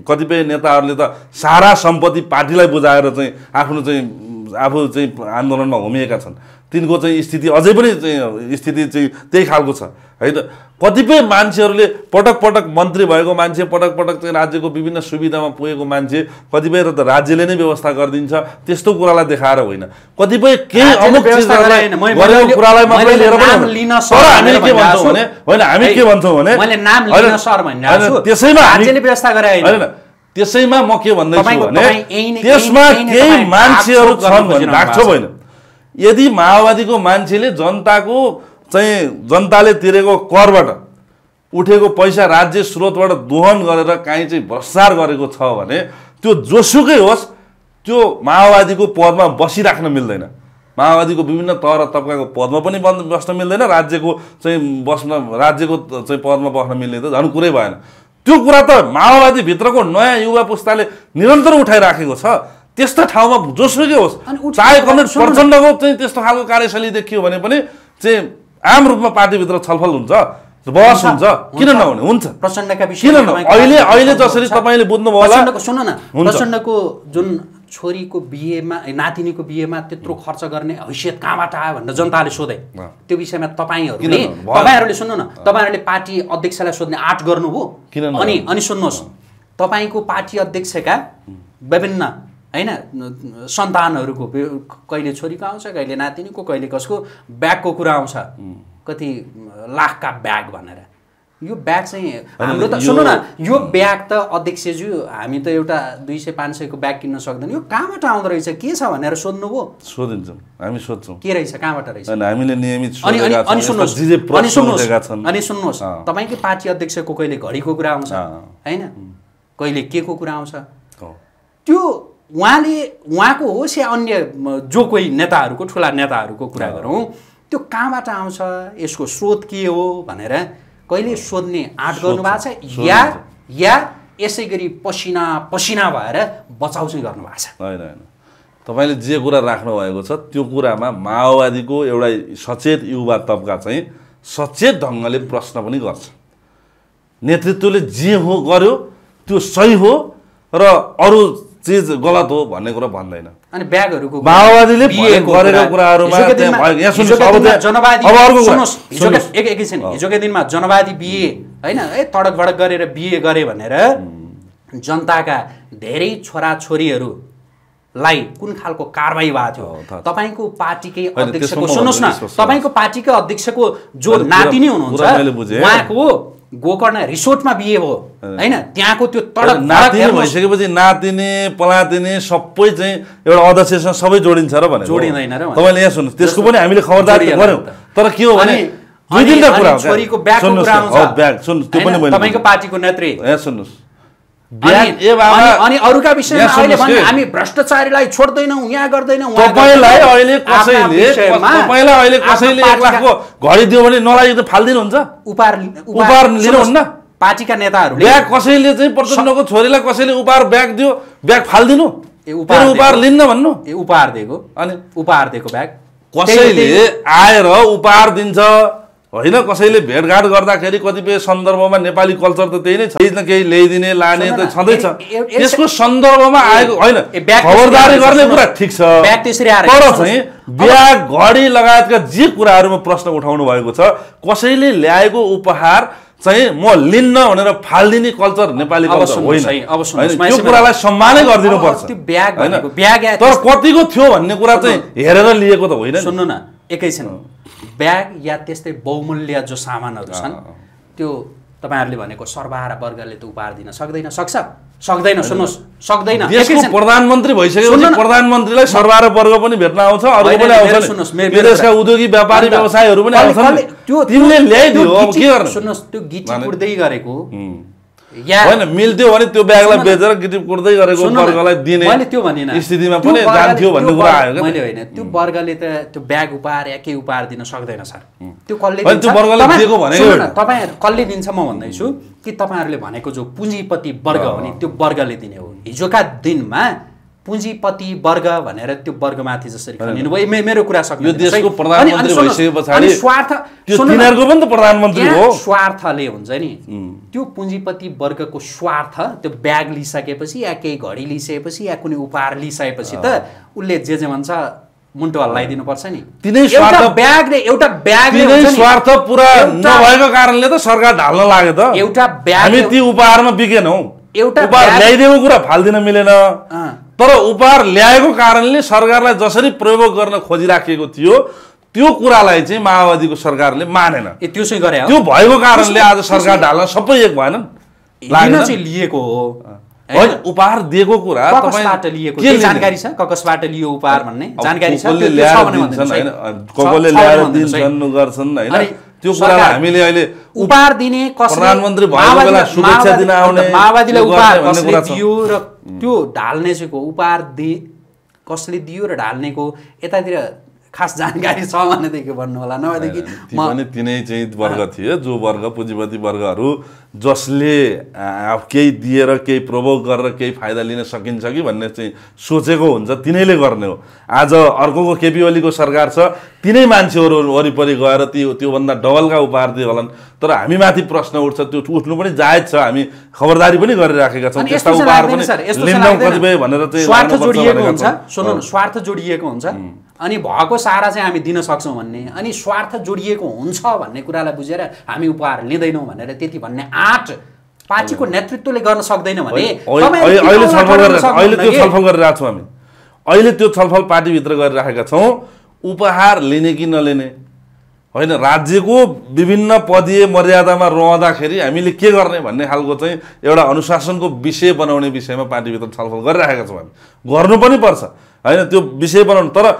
कतिपय नेताहरुले त सारा सम्पत्ति पार्टीलाई बुझाएर चाहिँ आफू चाहिँ आन्दोलनमा होमिएका छन्, तिनको चाहिँ स्थिति अझै पनि स्थिति त्यही खालको छ है त। कतिपय मान्छेहरूले पटक मन्त्री भएको मान्छे, पटक चाहिँ राज्यको विभिन्न सुविधामा पुगेको मान्छे, कतिपय त राज्यले नै व्यवस्था गरिदिन्छ त्यस्तो कुरालाई देखाएर होइन, कतिपय केही अमुक कुरालाई त्यसैमा म के भन्दैछु भने त्यसमा केही मान्छेहरु छन् भन्ने लाग्छ भएन। यदि माओवादीको मान्छेले जनताले तिरेको करबाट उठेको पैसा राज्य स्रोतबाट दोहन गरेर कहीँ चाहिँ भ्रष्टाचार गरेको छ भने त्यो जोसुकै होस् त्यो माओवादीको पदमा बसिराख्न मिल्दैन, माओवादीको विभिन्न तह र तबकाको पदमा पनि बस्न मिल्दैन, राज्यको चाहिँ पदमा बस्न मिल्दैन त झन् कुरै भएन। त्यो कुरा त माओवादी भित्रको नयाँ युवा पुस्ताले निरन्तर उठाइराखेको छ। त्यस्ता ठाउँमा जोसुकै होस्, चाहे कमरेड प्रचण्डको चाहिँ त्यस्तो खालको कार्यशैली देखियो भने पनि चाहिँ आम रूपमा पार्टीभित्र छलफल हुन्छ, बहस हुन्छ, किन नहुने हुन्छ। प्रचण्डका विषय अहिले जसरी तपाईले बुझ्नुभयो होला, सुन्नु न, प्रचण्डको जुन छोरी को बीए में नातिनी को बीए में त्यत्रो खर्च गर्ने हैसियत कहाँबाट आयो भनेर जनताले सोधे त्यो विषयमा तपाईहरुले सुन्नु न तपाईहरुले पार्टी अध्यक्षलाई सोध्ने आट गर्नुभयो अनि अनि सुन्नुहोस् तपाईको पार्टी अध्यक्षका विभिन्न हैन सन्तानहरुको कहिले छोरीको आउँछ कहिले नातिनीको कहिले कसको ब्यागको कुरा आउँछ कति लाखका ब्याग भनेर यो ब्याग चाहिँ हाम्रो त सुन्नु न यो ब्याग त अध्यक्षज्यू हामी त एउटा 200-500 को ब्याग किन्न सक्दैन यो कहाँबाट आउँदो रहेछ के छ भनेर सोध्नु भो सोधिन्छौँ हामी सोध्छौँ के रहेछ कहाँबाट रहेछ अनि हामीले नियमित सोधेका छौँ अनि सुन्नुहोस् तपाईको पार्टी अध्यक्षको कहिले घडीको कुरा आउँछ हैन कहिले केको कुरा आउँछ त्यो उहाँले उहाँको होस् या अन्य जो कोही नेताहरुको ठूला नेताहरुको कुरा गरौँ त्यो कहाँबाट आउँछ यसको स्रोत के हो भनेर कहिले सोध्ने आँट गर्नुभएको छ या यसैगरी पसिना पसिना भएर बचाउ चाहिँ गर्नुभएको छ हैन हैन तपाईले जे कुरा राख्नु भएको छ त्यो कुरामा माओवादीको एउटा सचेत युवा तबका चाहिँ सचेत ढंगले प्रश्न पनि गर्छ नेतृत्वले जे हो गर्यो त्यो सही हो र अरु चीज गलत हो भन्ने कुरा भन्दैन अनि ब्यागहरुको माओवादीले गरेको कुराहरुमा यहाँ सुन्नुस् अब जनवादी सुन्नुस् हिजोकै दिनमा जनवादी बीए हैन तडक भडक गरेर बीए गरे भनेर जनताका धेरै छोरा छोरीहरु लाई कुन खालको कारबाही भएको थियो तपाईको पार्टीकै अध्यक्षको सुन्नुस् न तपाईको पार्टीकै अध्यक्षको जो नातिनी हुनुहुन्छ उहाँको गोकर्ण रिसोर्टमा बिहे भयो हैन त्यहाँको त्यो तडक नातिनी भइसकेपछि नातिनी पलातिनी सबै चाहिँ एउटा अध्यक्षसँग सबै जोडिन्छ र भनेर जोडिदैन र तपाईले यहाँ सुन्नुस् त्यसको पनि हामीले खबरदारी गर्यौ तर के हो भने दुई दिनका कुरा हो छोरीको ब्यागको कुरा आउँछ हो ब्याग सुन्नुस् त्यो पनि मैले तपाईको पार्टीको नेत्री यहाँ सुन्नुस् ब्याग ए बाबा अनि अरुका विषयमा अहिले भन्नु हामी भ्रष्टाचारीलाई छोड्दैनौ यहाँ गर्दैनौ तपाईलाई अहिले कसैले कसैले 1 लाखको घडी दियो भने नलाई त फाल्दिनु हुन्छ उपहार उपहार लिनु हुन्न पार्टीका नेताहरुले ब्याग कसैले चाहिँ प्रचण्डको छोरीलाई कसैले उपहार ब्याग दियो ब्याग फाल्दिनु ए उपहार लिन्न भन्नु ए उपहार दिएको अनि उपहार दिएको ब्याग कसैले आएर उपहार दिन्छ होइन कसैले भेटघाट गर्दाखेरि कतिपय सन्दर्भमा नेपाली कल्चर त त्यही नै छ केही न केही ल्याइदिने लाने त छँदै छ त्यसको सन्दर्भमा आएको हैन खबरदारी गर्ने कुरा ठीक छ ब्याग त्यसरी आएर तर चाहिँ ब्याग घडी लगायतका जे कुराहरुमा प्रश्न उठाउनु भएको छ कसैले ल्याएको उपहार चाहिँ म लिन्न भनेर फाल्दिने कल्चर नेपाली कल्चर होइन यो कुरालाई सम्मानै गर्दिनु पर्छ त्यो ब्याग भनेको ब्याग तर कतिको थियो भन्ने कुरा चाहिँ हेरेर लिएको त होइन सुन्नु न एकैछिन ब्याग या त्यस्तै बहुमूल्य जो सामानहरु छन् त्यो तपाईहरुले भनेको सर्वहारा वर्गले त उपहार दिन सक्दैन सक्दैन सुन्नुस् सक्दैन यसको प्रधानमन्त्री भइसकेपछि प्रधानमन्त्रीलाई सर्वहारा वर्ग पनि भेट्न आउँछ अरु पनि आउँछ विदेशका उद्योगी व्यापारी व्यवसायीहरु पनि आउँछन् त्यो तिमीले ल्याइदियो अब के गर्नु सुन्नुस् त्यो गिटी कुट्दै गरेको या हैन मिल्थ्यो भने त्यो ब्यागलाई बेचेर गिटी कुट्दै गरेको वर्गलाई दिने मैले त्यो भनिन स्थितिमा पनि जान्थ्यो भन्ने कुरा आयो मैले हैन त्यो वर्गले त त्यो ब्याग उपहार या के उपहार दिन सक्दैन सर त्यो कल्ले दिन्छ त्यो वर्गले दिएको भनेको हैन तपाईहरु कल्ले दिन्छ म भन्दैछु कि तपाईहरुले भनेको जो पुँजीपति वर्ग हो नि त्यो वर्गले दिने हो हिजोका दिनमा पुँजीपति वर्ग भनेर त्यो वर्गमाथि जसरी खनिनु भयो मेरो कुरा सक्नु यो देशको प्रधानमन्त्री भइसकेपछि स्वार्थ तिनीहरुको पनि त प्रधानमन्त्री हो स्वार्थले हुन्छ नि त्यो पुँजीपति वर्गको स्वार्थ त्यो ब्याग लिइसकेपछि या केही घडी लिइसकेपछि या कुनै उपहार लिइसकेपछि त उले जे जे भन्छ मुन्टो हल्लाइदिनु पर्छ नि तिनै स्वार्थ ब्यागले एउटा ब्यागले तिनै स्वार्थ पूरा नभएको कारणले त सरकार ढाल्न लाग्यो त एउटा ब्याग हामी ती उपहारमा बिकेनौ एउटा उपहार ल्याइदेको कुरा फाल्दिन मिलेन तर उपहार ल्याएको कारणले सरकारलाई जसरी प्रयोग गर्न खोजिराखेको थियो त्यो कुरालाई चाहिँ माओवादीको सरकारले मानेन ए त्यो चाहिँ गरे हो त्यो भएको कारणले आज सरकार ढाल्न सबै एक भएन लाग्न चाहिँ लिएको हो हैन उपहार दिएको कुरा तपाईबाट लिएको के जानकारी छ ककसबाट लियो उपहार भन्ने जानकारी छ त्यो छ भन्ने हैन ककसले ल्याएर दिन्छन् गर्छन् हैन त्यो कुरालाई हामीले अहिले उपहार दिने कसरी प्रधानमन्त्री भएको बेला शुभेच्छा दिन आउने माओवादीले उपहार कसले दियो र त्यो ढाल्नेको उपहार कसले दियो र ढाल्नेको यतातिर खास जानकारी छ भनेदेखि भन्नु होला नभएदेखि भने तिनै चाहिँ वर्ग थियो जो वर्ग पुँजीपति वर्गहरु जसले केही दिएर केही प्रभोग गरेर केही फाइदा लिन सकिन्छ कि भन्ने चाहिँ सोचेको हुन्छ तिनैले गर्ने हो। आज अर्कोको केपी ओलीको सरकार छ तिनै मान्छेहरु वरिपरि गएर त्यो भन्दा डबलका उपहार दिए होलान् तर हामी माथि प्रश्न उठ्छ त्यो उठ्नु पनि जायज छ हामी खबरदारी पनि गरिराखेका छौं त्यस्ता उपहार पनि लिन्छौं कतिबेर भनेर चाहिँ स्वार्थ जोडिएको हुन्छ सुन्नु स्वार्थ जोडिएको हुन्छ अनि भएको सारा चाहिँ हामी दिन सक्छौं भन्ने अनि स्वार्थ जोडिएको हुन्छ भन्ने कुरालाई बुझेर हामी उपहार लिदैनौं भनेर त्यति भन्ने आट पार्टीको नेतृत्वले गर्न सक्दैन भने अहिले त्यो छलफल पार्टी भित्र गरिराखेका छौं उपहार लिने कि नलिने होइन राज्यको विभिन्न पदीय मर्यादामा रहँदाखेरि हामीले के गर्ने भन्ने खालको चाहिँ एउटा अनुशासनको विषय बनाउने विषयमा पार्टी भित्र छलफल गरिराखेका छौं हामी गर्नु पनि पर्छ हैन त्यो विषय बनाउनु तर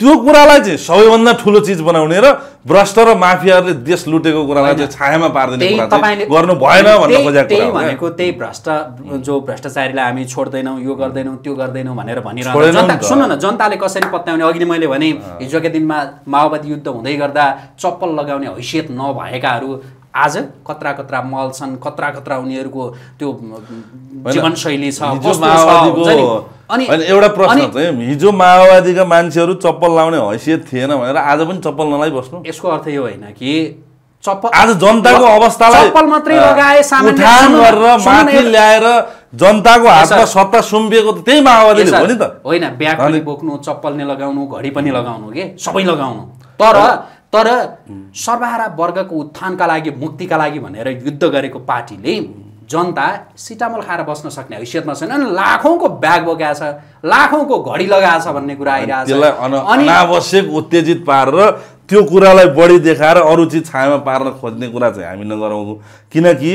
त्यो कुरालाई चाहिँ सबैभन्दा ठूलो चीज बनाउने र भ्रष्ट र माफियाहरूले देश लुटेको कुरालाई चाहिँ छायामा पार्दिने कुरा चाहिँ गर्नु भएन भन्ने खोजेको कुरा हो। भनेको त्यही भ्रष्ट जो भ्रष्टाचारीलाई हामी छोड्दैनौं यो गर्दैनौं त्यो गर्दैनौं भनेर भनिरहन्छ। जनता सुन्नु न जनताले कसरी पत्याउने अघि मैले भने हिजोको दिनमा माओवादी युद्ध हुँदै गर्दा चप्पल लगाउने हैसियत नभएकाहरू आज कतरा कतरा मल्छन् कतरा कतरा उनीहरुको त्यो जीवनशैली छ अनि एउटा प्रश्न चाहिँ हिजो माओवादीका मान्छेहरु चप्पल लाउने हैसियत थिएन भनेर आज पनि चप्पल नलाई बस्नु यसको अर्थ यो होइन कि चप्पल आज जनताको अवस्थालाई चप्पल मात्रै लगाए सामान्य उठान गरेर माथि ल्याएर जनताको हातमा सत्ता सुम्बिएको त त्यही माओवादीले हो नि त होइन ब्याग पनि बोक्नु चप्पल नै लगाउनु घडी पनि लगाउनु के सबै लगाउनु तर सर्वहारा वर्गको उत्थानका लागि मुक्तिका लागि भनेर युद्ध गरेको पार्टीले जनता सिटामोल खाएर बस्न सक्ने हैसियतमा छैन अनि लाखौंको ब्याग बोकेछ लाखौंको घडी लगाछ भन्ने कुरा आइराछ अनि अनावश्यक उत्तेजित पारेर त्यो कुरालाई बढी देखाएर अरु चीज छायामा पार्न खोज्ने कुरा चाहिँ हामी नगरौँ किनकि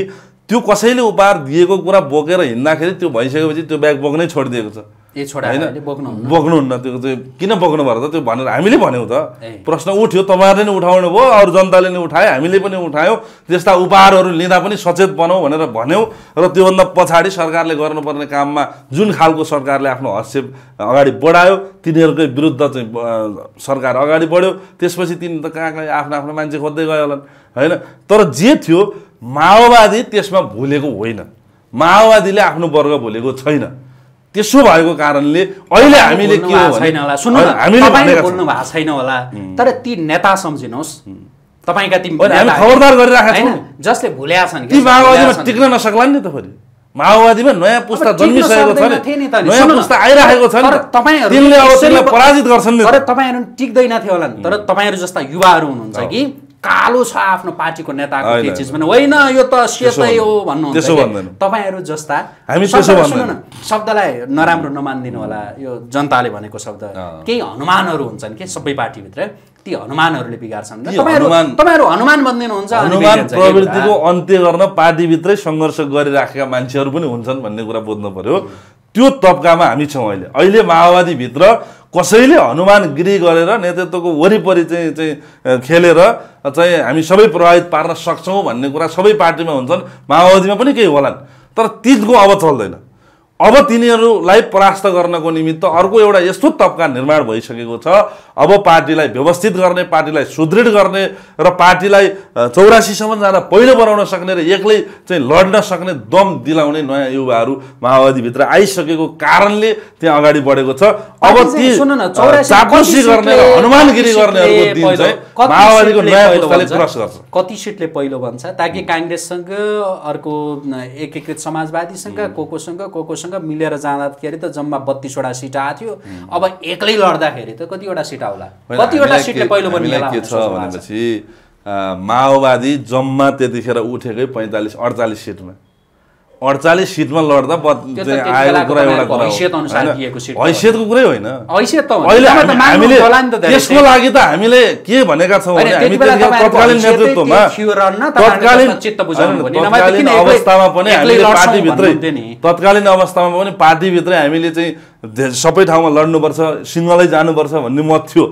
त्यो कसैले उपहार दिएको कुरा बोकेर हिँड्दाखेरि त्यो भइसकेपछि त्यो ब्याग बोक्नै छोडिदिएको छ ए छोडा हैन बोक्नुहुन्न त्यो चाहिँ किन बोक्नु भर त त्यो भनेर हामीले भन्यौ त प्रश्न उठ्यो तपाईहरुले नि उठाउनु भयो अरु जनताले नि उठाए हामीले पनि उठायौ त्यस्ता उपहारहरु लिँदा पनि सचेत बनाऊ भनेर भन्यौ र त्योभन्दा पछाडी सरकारले गर्नुपर्ने काममा जुन खालको सरकारले आफ्नो हस्तक्षेप अगाडि बढायो तिनीहरुकै विरुद्ध चाहिँ सरकार अगाडि बढ्यो त्यसपछि तिनी त कहाँ कहाँ आफ्नो आफ्नो मान्छे खोज्दै गए होला हैन तर जे थियो माओवादी त्यसमा भुलेको होइन माओवादीले आफ्नो वर्ग भुलेको छैन त्यसो भएको कारणले अहिले हामीले के हो छैन होला सुन्नु तपाईले बोल्नु भा छैन होला तर ती नेता सम्झिनुहोस् तपाईका ती हामी खबरदार गरिराखेका छौं जसले भुलेका छन् ती माओवादीमा टिक्न नसक्लान् नि त फेरि माओवादीमा नयाँ पुस्ता जन्मिसकेको छ नि नयाँ पुस्ता आइराखेको छ नि तपाईहरु तिनले अब त्यसलाई पराजित गर्छन् नि तर तपाईहरु टिक्दैन थियो होला नि तर तपाईहरु जस्ता युवाहरु हुनुहुन्छ कि कालो छ आफ्नो पार्टीको नेताको के चीज भने होइन यो त सेतै हो भन्नुहुन्छ तपाईहरु जस्ता हामी त्यसो भन्दैन शब्दलाई नराम्रो नमान्दिनु होला यो जनताले भनेको शब्द केही हनुमानहरु हुन्छन् के सबै पार्टी भित्र ती हनुमानहरुले बिगार्छन् तपाईहरु हनुमान बन्दिनुहुन्छ हनुमान प्रवृत्तिको अन्त्य गर्न पार्टी भित्रै संघर्ष गरिराखेका मान्छेहरु पनि हुन्छन् भन्ने कुरा बुझ्नु पर्यो। त्यो तबकामा हामी छौं अहिले माओवादी भित्र कसैले हनुमानगिरी गरेर नेतृत्वको वरिपरि चाहिँ खेलेर चाहिँ हामी सबै प्रभावित पार्न सक्छौं भन्ने कुरा सबै पार्टीमा हुन्छन् माओवादीमा पनि केही होलान् तर तिनको अब चल्दैन। अब तिनीहरूलाई परास्त गर्नको निमित्त अर्को एउटा यस्तो तबका निर्माण भइसकेको छ अब पार्टीलाई व्यवस्थित गर्ने पार्टीलाई सुदृढ गर्ने र पार्टीलाई 84सम्म जान पहिलो बनाउन सक्ने र एक्लै चाहिँ लड्न सक्ने दम दिलाउने नयाँ युवाहरू माओवादी भित्र आइसकेको कारणले त्यहाँ अगाडि बढेको छ। अब ती चापलुसी गर्ने र हनुमानगिरी गर्नेहरुको दिन चाहिँ माओवादीको नयाँ पुस्ताले क्रस गर्छ। कति सिटले पहिलो बन्छ ताकि कांग्रेससँग अर्को एकीकृत समाजवादीसँग कोको मिलेर जाँदाखेरि त जम्मा 32 वटा सीट आथ्यो अब एक्लै लड्दाखेरि त कतिवटा सीट आउला कतिवटा सीटले पहिलो बनिएला के छ भनेपछि माओवादी जम्मा त्यतिखेर उठेकै 45-48 सीटमा 48 सीटमा लड्दा आएको कुरा एउटा कुरा हैसियत अनुसार दिएको सीट हैसियतको कुरै होइन हैसियत त हामीले त्यसको लागि त हामीले के भनेका छौं भने हामी तत्कालीन नेतृत्वमा तत्कालीन चित्त बुझाउनु भने नभएदेखि अवस्थामा पनि हामीले पार्टी भित्रै तत्कालीन अवस्थामा पनि पार्टी भित्रै हामीले चाहिँ सबै ठाउँमा लड्नुपर्छ सिंगलै जानुपर्छ भन्ने मत थियो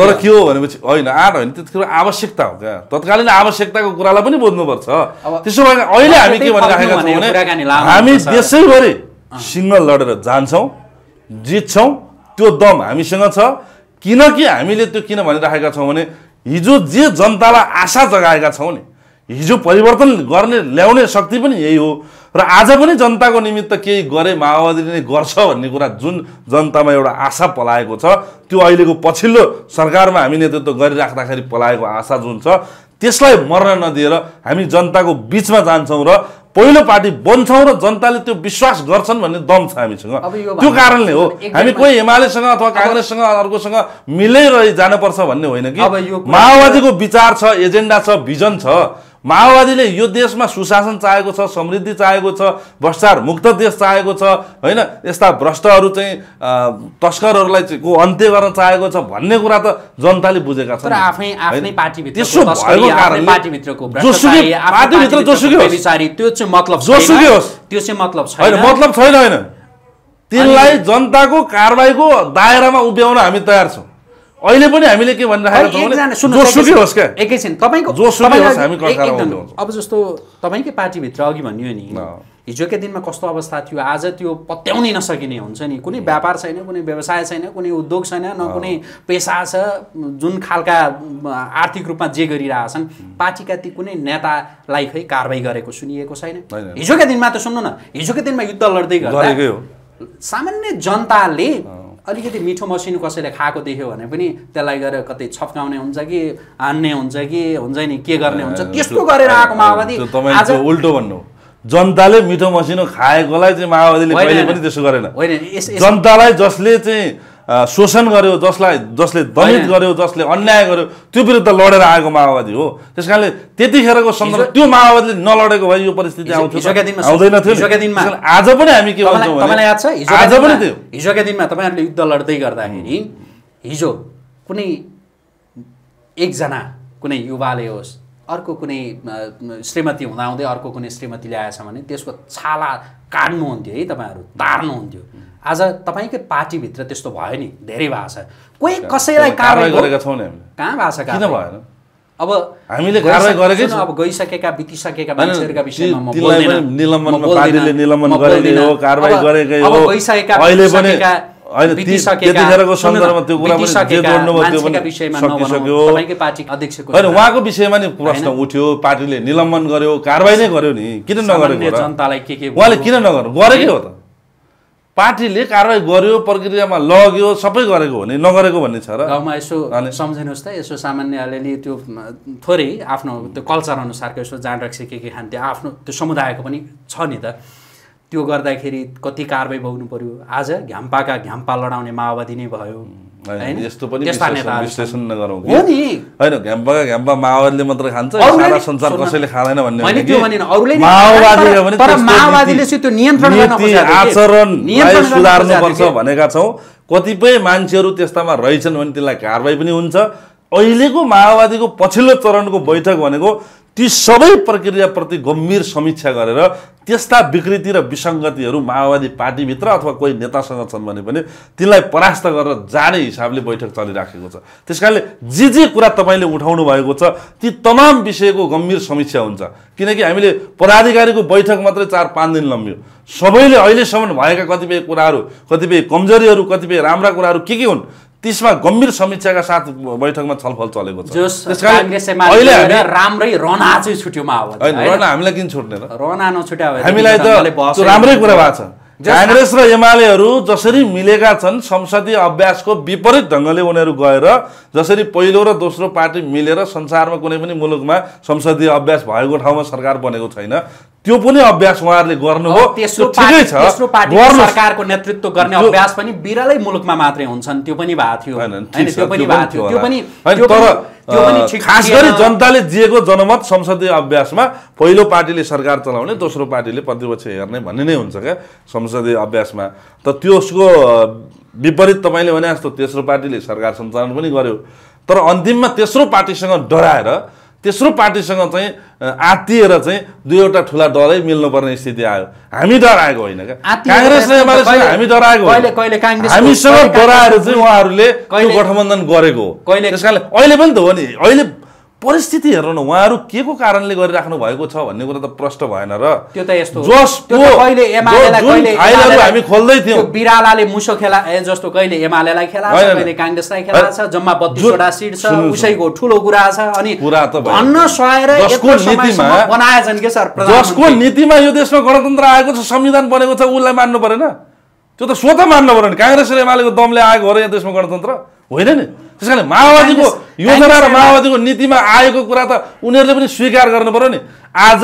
तर के हो भनेपछि होइन आठ होइन त्यसको आवश्यकता हो क्या तत्कालीन आवश्यकताको कुरालाई पनि बुझ्नुपर्छ। त्यसो भए अहिले हामी के भनिराखेका हामी देशैभरि सिंगल लडेर जान्छौं जित्छौं त्यो दम हामीसँग छ किनकि हामीले त्यो किन भनिराखेका छौं भने हिजो जे जनतालाई आशा जगाएका छौं नि हिजो परिवर्तन गर्ने ल्याउने शक्ति पनि यही हो र आज पनि जनताको निमित्त केही गरे माओवादीले नै गर्छ भन्ने कुरा जुन जनतामा एउटा आशा पलाएको छ त्यो अहिलेको पछिल्लो सरकारमा हामी नेतृत्व गरिराख्दाखेरि पलाएको आशा जुन छ त्यसलाई मर्न नदिएर हामी जनताको बीचमा जान्छौं र पहिलो पार्टी बन्छौं र जनताले त्यो विश्वास गर्छन् भन्ने दम छ हामीसँग। त्यो कारणले हो हामी कोही एमालेसँग अथवा कांग्रेससँग अर्कोसँग मिलेरै जानुपर्छ भन्ने होइन कि माओवादीको विचार छ, एजेन्डा छ, भिजन छ। माओवादीले यो देशमा सुशासन चाहेको छ, समृद्धि चाहेको छ, भ्रष्टाचार मुक्त देश चाहेको छ, हैन एस्ता भ्रष्टहरु चाहिँ तस्करहरुलाई चाहिँ को अन्त्य गर्न चाहेको छ भन्ने कुरा त जनताले बुझेका छन्। तर आफै आफ्नै पार्टीभित्रको तस्करी, आफ्नै पार्टीभित्रको भ्रष्टाचार, पार्टीभित्र जोसुकै होस् त्यो चाहिँ मतलब छैन, जोसुकै होस् त्यो चाहिँ मतलब छैन, हैन मतलब छैन, हैन तिनलाई जनताको कारबाहीको दायरामा उभ्याउन हामी तयार छौं। अहिले पनि हामीले के भनिराखेका छौं भने जोसुकै होस् के एकैछिन तपाईको जोसुकै होस् हामी कथामा आउँछौं। अब जस्तो तपाईकै पार्टीभित्र अघि भन्यो नि हिजोकै दिनमा कस्तो अवस्था थियो आज त्यो पत्याउनै नसकिने हुन्छ नि। कुनै व्यापार छैन, कुनै व्यवसाय छैन, कुनै उद्योग छैन, न कुनै पेशा छ। जुन खालका आर्थिक रूपमा जे गरिराछन् पार्टीका ती कुनै नेतालाई खै कारबाही गरेको सुनिएको छैन। हिजोकै दिनमा त सुन्नु न हिजोकै दिनमा युद्ध लड्दै गर्दा सामान्य जनताले अलिकति मिठो मसिनो कसैले खाएको देख्यो भने पनि त्यसलाई गएर कतै छप्काउने हुन्छ कि हान्ने हुन्छ कि हुन्छ नि के गर्ने हुन्छ त्यस्तो गरेर आएको माओवादी। आज उल्टो भन्नु जनताले मिठो मसिनो खाएकोलाई चाहिँ माओवादीले कहिले पनि त्यसो गरेन। जनतालाई जसले चाहिँ शोषण गर्यो, जसले दमित गर्यो, जसले अन्याय गर्यो त्यो विरुद्ध लडेर आएको माओवादी हो। त्यसकारणले त्यतिखेरको सन्दर्भ त्यो माओवादीले नलडेको भए यो परिस्थिति आउँदैन थियो। आज पनि हामी के भन्छौं भने याद छ हिजोका दिनमा तपाईहरुले युद्ध लड्दै गर्दाखेरि हिजो कुनै एकजना कुनै युवाले होस् अर्को कुनै श्रीमती हुँदाहुँदै अर्को कुनै श्रीमती ल्याएछ भने त्यसको छाला काट्नुहुन्थ्यो है, तपाईहरु तार्नुहुन्थ्यो। आज तपाईकै पार्टीभित्र त्यस्तो भयो नि धेरै भाषा कोही कसैलाई कारबाही गरेका छौँ नि हामीले कहाँ भाषा किन भएन। अब हामीले कारबाही गरेकै छौँ। अब गइसकेका बितिसकेका मान्छेहरुका विषयमा म बोल्दिन। निलम्बनमा पार्टीले निलम्बन गरेकै हो, कारबाही गरेकै हो। अहिले पनि त्यतिखेरको सन्दर्भमा त्यो कुरा पनि जे जोड्नु भयो त्यो पनि सकिसक्यो। तपाईकै पार्टीको अध्यक्षको हैन उहाँको विषयमा नि प्रश्न उठ्यो, पार्टीले निलम्बन गर्यो, कारबाही नै गर्यो नि किन नगरेको र जनतालाई के उहाँले किन नगर्नु गरेकै हो त। पार्टीले कारबाही गर्यो, प्रक्रियामा लग्यो, सबै गरेको हो नि, नगरेको भन्ने छ र। गाउँमा यसो सम्झिनुहोस् त यसो सामान्य अलिअलि त्यो थोरै आफ्नो त्यो कल्चर अनुसारको यसो जाँड रक्सी के खान्थ्यो आफ्नो त्यो समुदायको पनि छ नि त। त्यो गर्दाखेरि कति कारबाही भोग्नु पर्यो। आज घ्याम्पाका घ्याम्पा लडाउने माओवादी नै भयो हैन। यस्तो पनि विश्लेषण नगरौँ हो नि हैन। घ्याम्पाका घ्याम्पा माओवादीले मात्र खान्छ, सारा संसार कसैले खादैन भन्ने हो। मैले त्यो भनेन अरुले नि माओवादी हो भने तर माओवादीले चाहिँ त्यो नियन्त्रण गर्न खोजेको आचरण सुधार्नु पर्छ भनेका छौँ। कतिपय मान्छेहरु त्यस्तामा रहिछन् भने त्यसलाई कारबाही पनि हुन्छ। अहिलेको माओवादीको पछिल्लो चरणको बैठक भनेको ती सबै प्रक्रियाप्रति गम्भीर समीक्षा गरेर त्यस्ता विकृति र विसङ्गतिहरू माओवादी पार्टीभित्र अथवा कोही नेतासँग छन् भने पनि तिनलाई परास्त गरेर जाने हिसाबले बैठक चलिराखेको छ। त्यसकारणले जे जे कुरा तपाईले उठाउनु भएको छ ती तमाम विषयको गम्भीर समीक्षा हुन्छ। किनकि हामीले पदाधिकारीको बैठक मात्रै 4-5 दिन लम्बियो। सबैले अहिलेसम्म भएका कतिपय कुराहरू, कतिपय कमजोरीहरू, कतिपय राम्रा कुराहरू के हुन् त्यसमा गम्भीर समीक्षाका साथ बैठकमा छलफल चलेको छ। अहिले हामी राम्रै रना चाहिँ छुट्योमा हो हैन। रना हामीलाई किन छुट्ने र रना नछुट्या भए हामीलाई त राम्रै कुरा भएको छ। कांग्रेस र एमालेहरु जसरी मिलेका छन् संसदीय अभ्यासको विपरीत ढंगले उनीहरु गएर जसरी पहिलो र दोस्रो पार्टी मिलेर संसारमा कुनै पनि मुलुकमा संसदीय अभ्यास भएको ठाउँमा सरकार बनेको छैन त्यो पनि अभ्यास उहाँहरुले गर्नु हो त्यो ठिकै छ। तेस्रो पार्टी सरकारको नेतृत्व गर्ने अभ्यास पनि बिरलै मुलुकमा मात्रै हुन्छन् त्यो पनि भएको थियो हैन। त्यो पनि भएको थियो त्यो पनि तर खास गरी जनताले दिएको जनमत संसदीय अभ्यासमा पहिलो पार्टीले सरकार चलाउने, दोस्रो पार्टीले प्रतिपक्ष हेर्ने भन्ने नै हुन्छ क्या संसदीय अभ्यासमा। त त्यसको विपरीत तपाईले भने जस्तो तेस्रो पार्टीले सरकार सञ्चालन पनि गर्यो तर अन्तिममा तेस्रो पार्टीसँग डराएर तेस्रो पार्टीसँग चाहिँ आत्तिएर चाहिँ दुईवटा ठूला डरै मिल्नुपर्ने स्थिति आयो। हामी डराएको होइन क्या कांग्रेस र एमालेसँग हामी डराएको होइन हामीसँग डराएर चाहिँ उहाँहरूले त्यो गठबन्धन गरेको हो। त्यसकारणले अहिले पनि त हो नि अहिले परिस्थिति हेर्नु उहाँहरु केको कारणले गरिराख्नु भएको छ भन्ने कुरा त प्रष्ट भएन र त्यो त यस्तो हो त्यो कहिले एमालेलाई कहिले फाइलहरु हामी खोल्दै थियौ त्यो बिरालाले मुसो खेला ए जस्तो कहिले एमालेलाई खेलाछ कहिले कांग्रेसलाई खेलाछ जम्मा 32 वटा सिट छ उसैको ठूलो कुरा छ अनि अन्न सहाएर यसको नीतिमा बनाएछन् के सर प्रधानमन्त्री जसको नीतिमा यो देशमा गणतन्त्र आएको छ संविधान बनेको छ उलाई मान्नु पर्दैन त्यो त स्वत मान्नु पर्दैन कांग्रेस र एमालेको दमले आएको हो र यो देशमा गणतन्त्र होइन नि त्यसकारण माओवादीको योजना र माओवादीको नीतिमा आएको कुरा त उनीहरुले पनि स्वीकार गर्नु पर्यो नि आज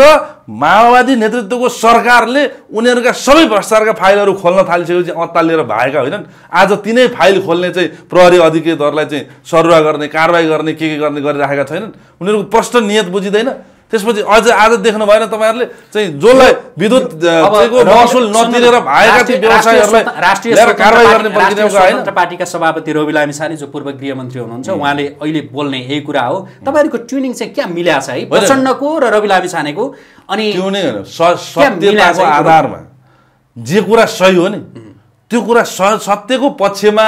माओवादी नेतृत्वको सरकारले उनीहरुका सबै भ्रष्टाचारका फाइलहरु खोल्न थालिसकेपछि अत्तालिएर भागेका होइनन् आज तिनै फाइल खोल्ने चाहिँ प्रहरी अधिकृतहरुलाई चाहिँ सरुवा गर्ने कारबाही गर्ने के गर्ने गरिराखेका छैनन् उनीहरुको प्रष्ट नियत बुझिदैन त्यसपछि अझ आज देख्नु भएन तपाईहरुले चाहिँ जोलाई विद्युत को महसुल नतिरेर भएका ती व्यवसायीहरुलाई राष्ट्रिय कारबाही गर्ने प्रक्रियाको हैन पार्टीका सभापति रवि लामिछाने जो पूर्व गृह मन्त्री हुनुहुन्छ उहाँले अहिले बोल्ने यही कुरा हो तपाईहरुको ट्युनिङ चाहिँ के मिल्या छ है प्रचण्डको र रवि लामिछानेको अनि ट्युनिङ हैन सत्यताको आधारमा जे कुरा सही हो नि त्यो कुरा सत्यको पक्षमा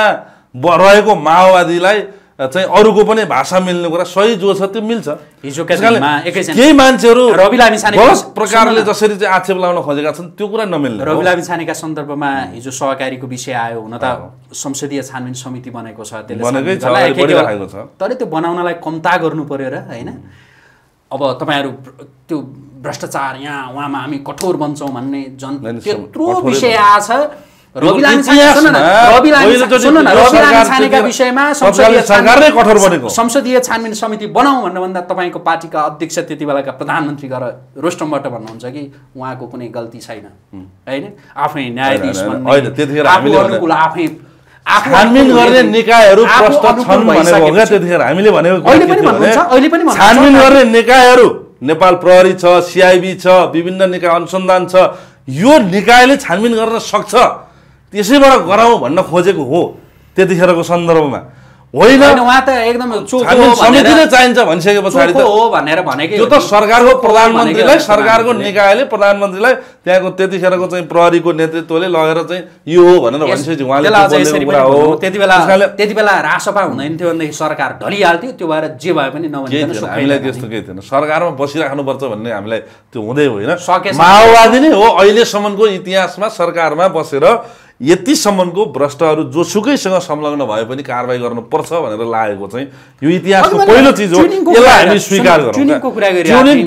रहेको माओवादीलाई चाहिँ अरुको पनि भाषा मिल्ने कुरा सही जो छ त्यो मिल्छ हिजो केसमा एकैछिन केही मान्छेहरु रवि लामिछाने प्रकारले जसरी चाहिँ आक्षेप लाउन खोजेका छन् त्यो कुरा नमिल्ने रवि लामिछानेका सन्दर्भमा हिजो सहकारीको विषय आयो हुन त संसदीय छानबिन समिति बनेको छ त्यसले बनेको छ तर त्यो बनाउनलाई कमता गर्नु पर्यो र हैन अब तपाईहरु त्यो भ्रष्टाचार यहाँ उहाँमा हामी कठोर बन्छौं भन्ने जन त्यत्रो विषय आछ रवि लामिछानेका विषयमा संसदीय छानबिन समिति बनाऊ भन्नु भन्दा तपाईको पार्टीका अध्यक्ष त्यति बेलाका प्रधानमन्त्री गएर रोस्टमबाट भन्नुहुन्छ कि उहाँको कुनै गल्ती छैन हैन आफै न्यायाधीश भन्ने नेपाल प्रहरी छ सीआईबी छ विभिन्न निकाय अनुसन्धान छ यो निकायले छानबिन गर्न सक्छ त्यसैबाट गराउँ भन्न खोजेको हो त्यतिखेरको सन्दर्भमा होइन उहाँ त एकदम चोखो समितिले चाहिन्छ भनिसके पछाडी त हो भनेर भनेकै यो त सरकारको प्रधानमन्त्रीलाई सरकारको निकायले प्रधानमन्त्रीलाई त्यहाँको त्यतिखेरको चाहिँ प्रहरीको नेतृत्वले लगेर चाहिँ यो हो भनेर भनिसके उहाँले त्यसरी कुरा हो त्यतिबेला रासपा हुँदैन थियो भन्दै सरकार ढलिहाल्थ्यो त्यो भएर जे भए पनि नभनेन हामीलाई त्यस्तो के थिएन सरकारमा बसिराख्नु पर्छ भन्ने हामीलाई त्यो हुँदै होइन माओवादी नै हो अहिलेसम्मको इतिहासमा सरकारमा बसेर यतिसम्मको भ्रष्टहरु जोसुकैसँग संलग्न भए पनि कारबाही गर्नुपर्छ भनेर लागेको चाहिँ यो इतिहासको पहिलो चीज हो यसलाई हामी स्वीकार गरौँ ट्युनिङको कुरा गरिरहेको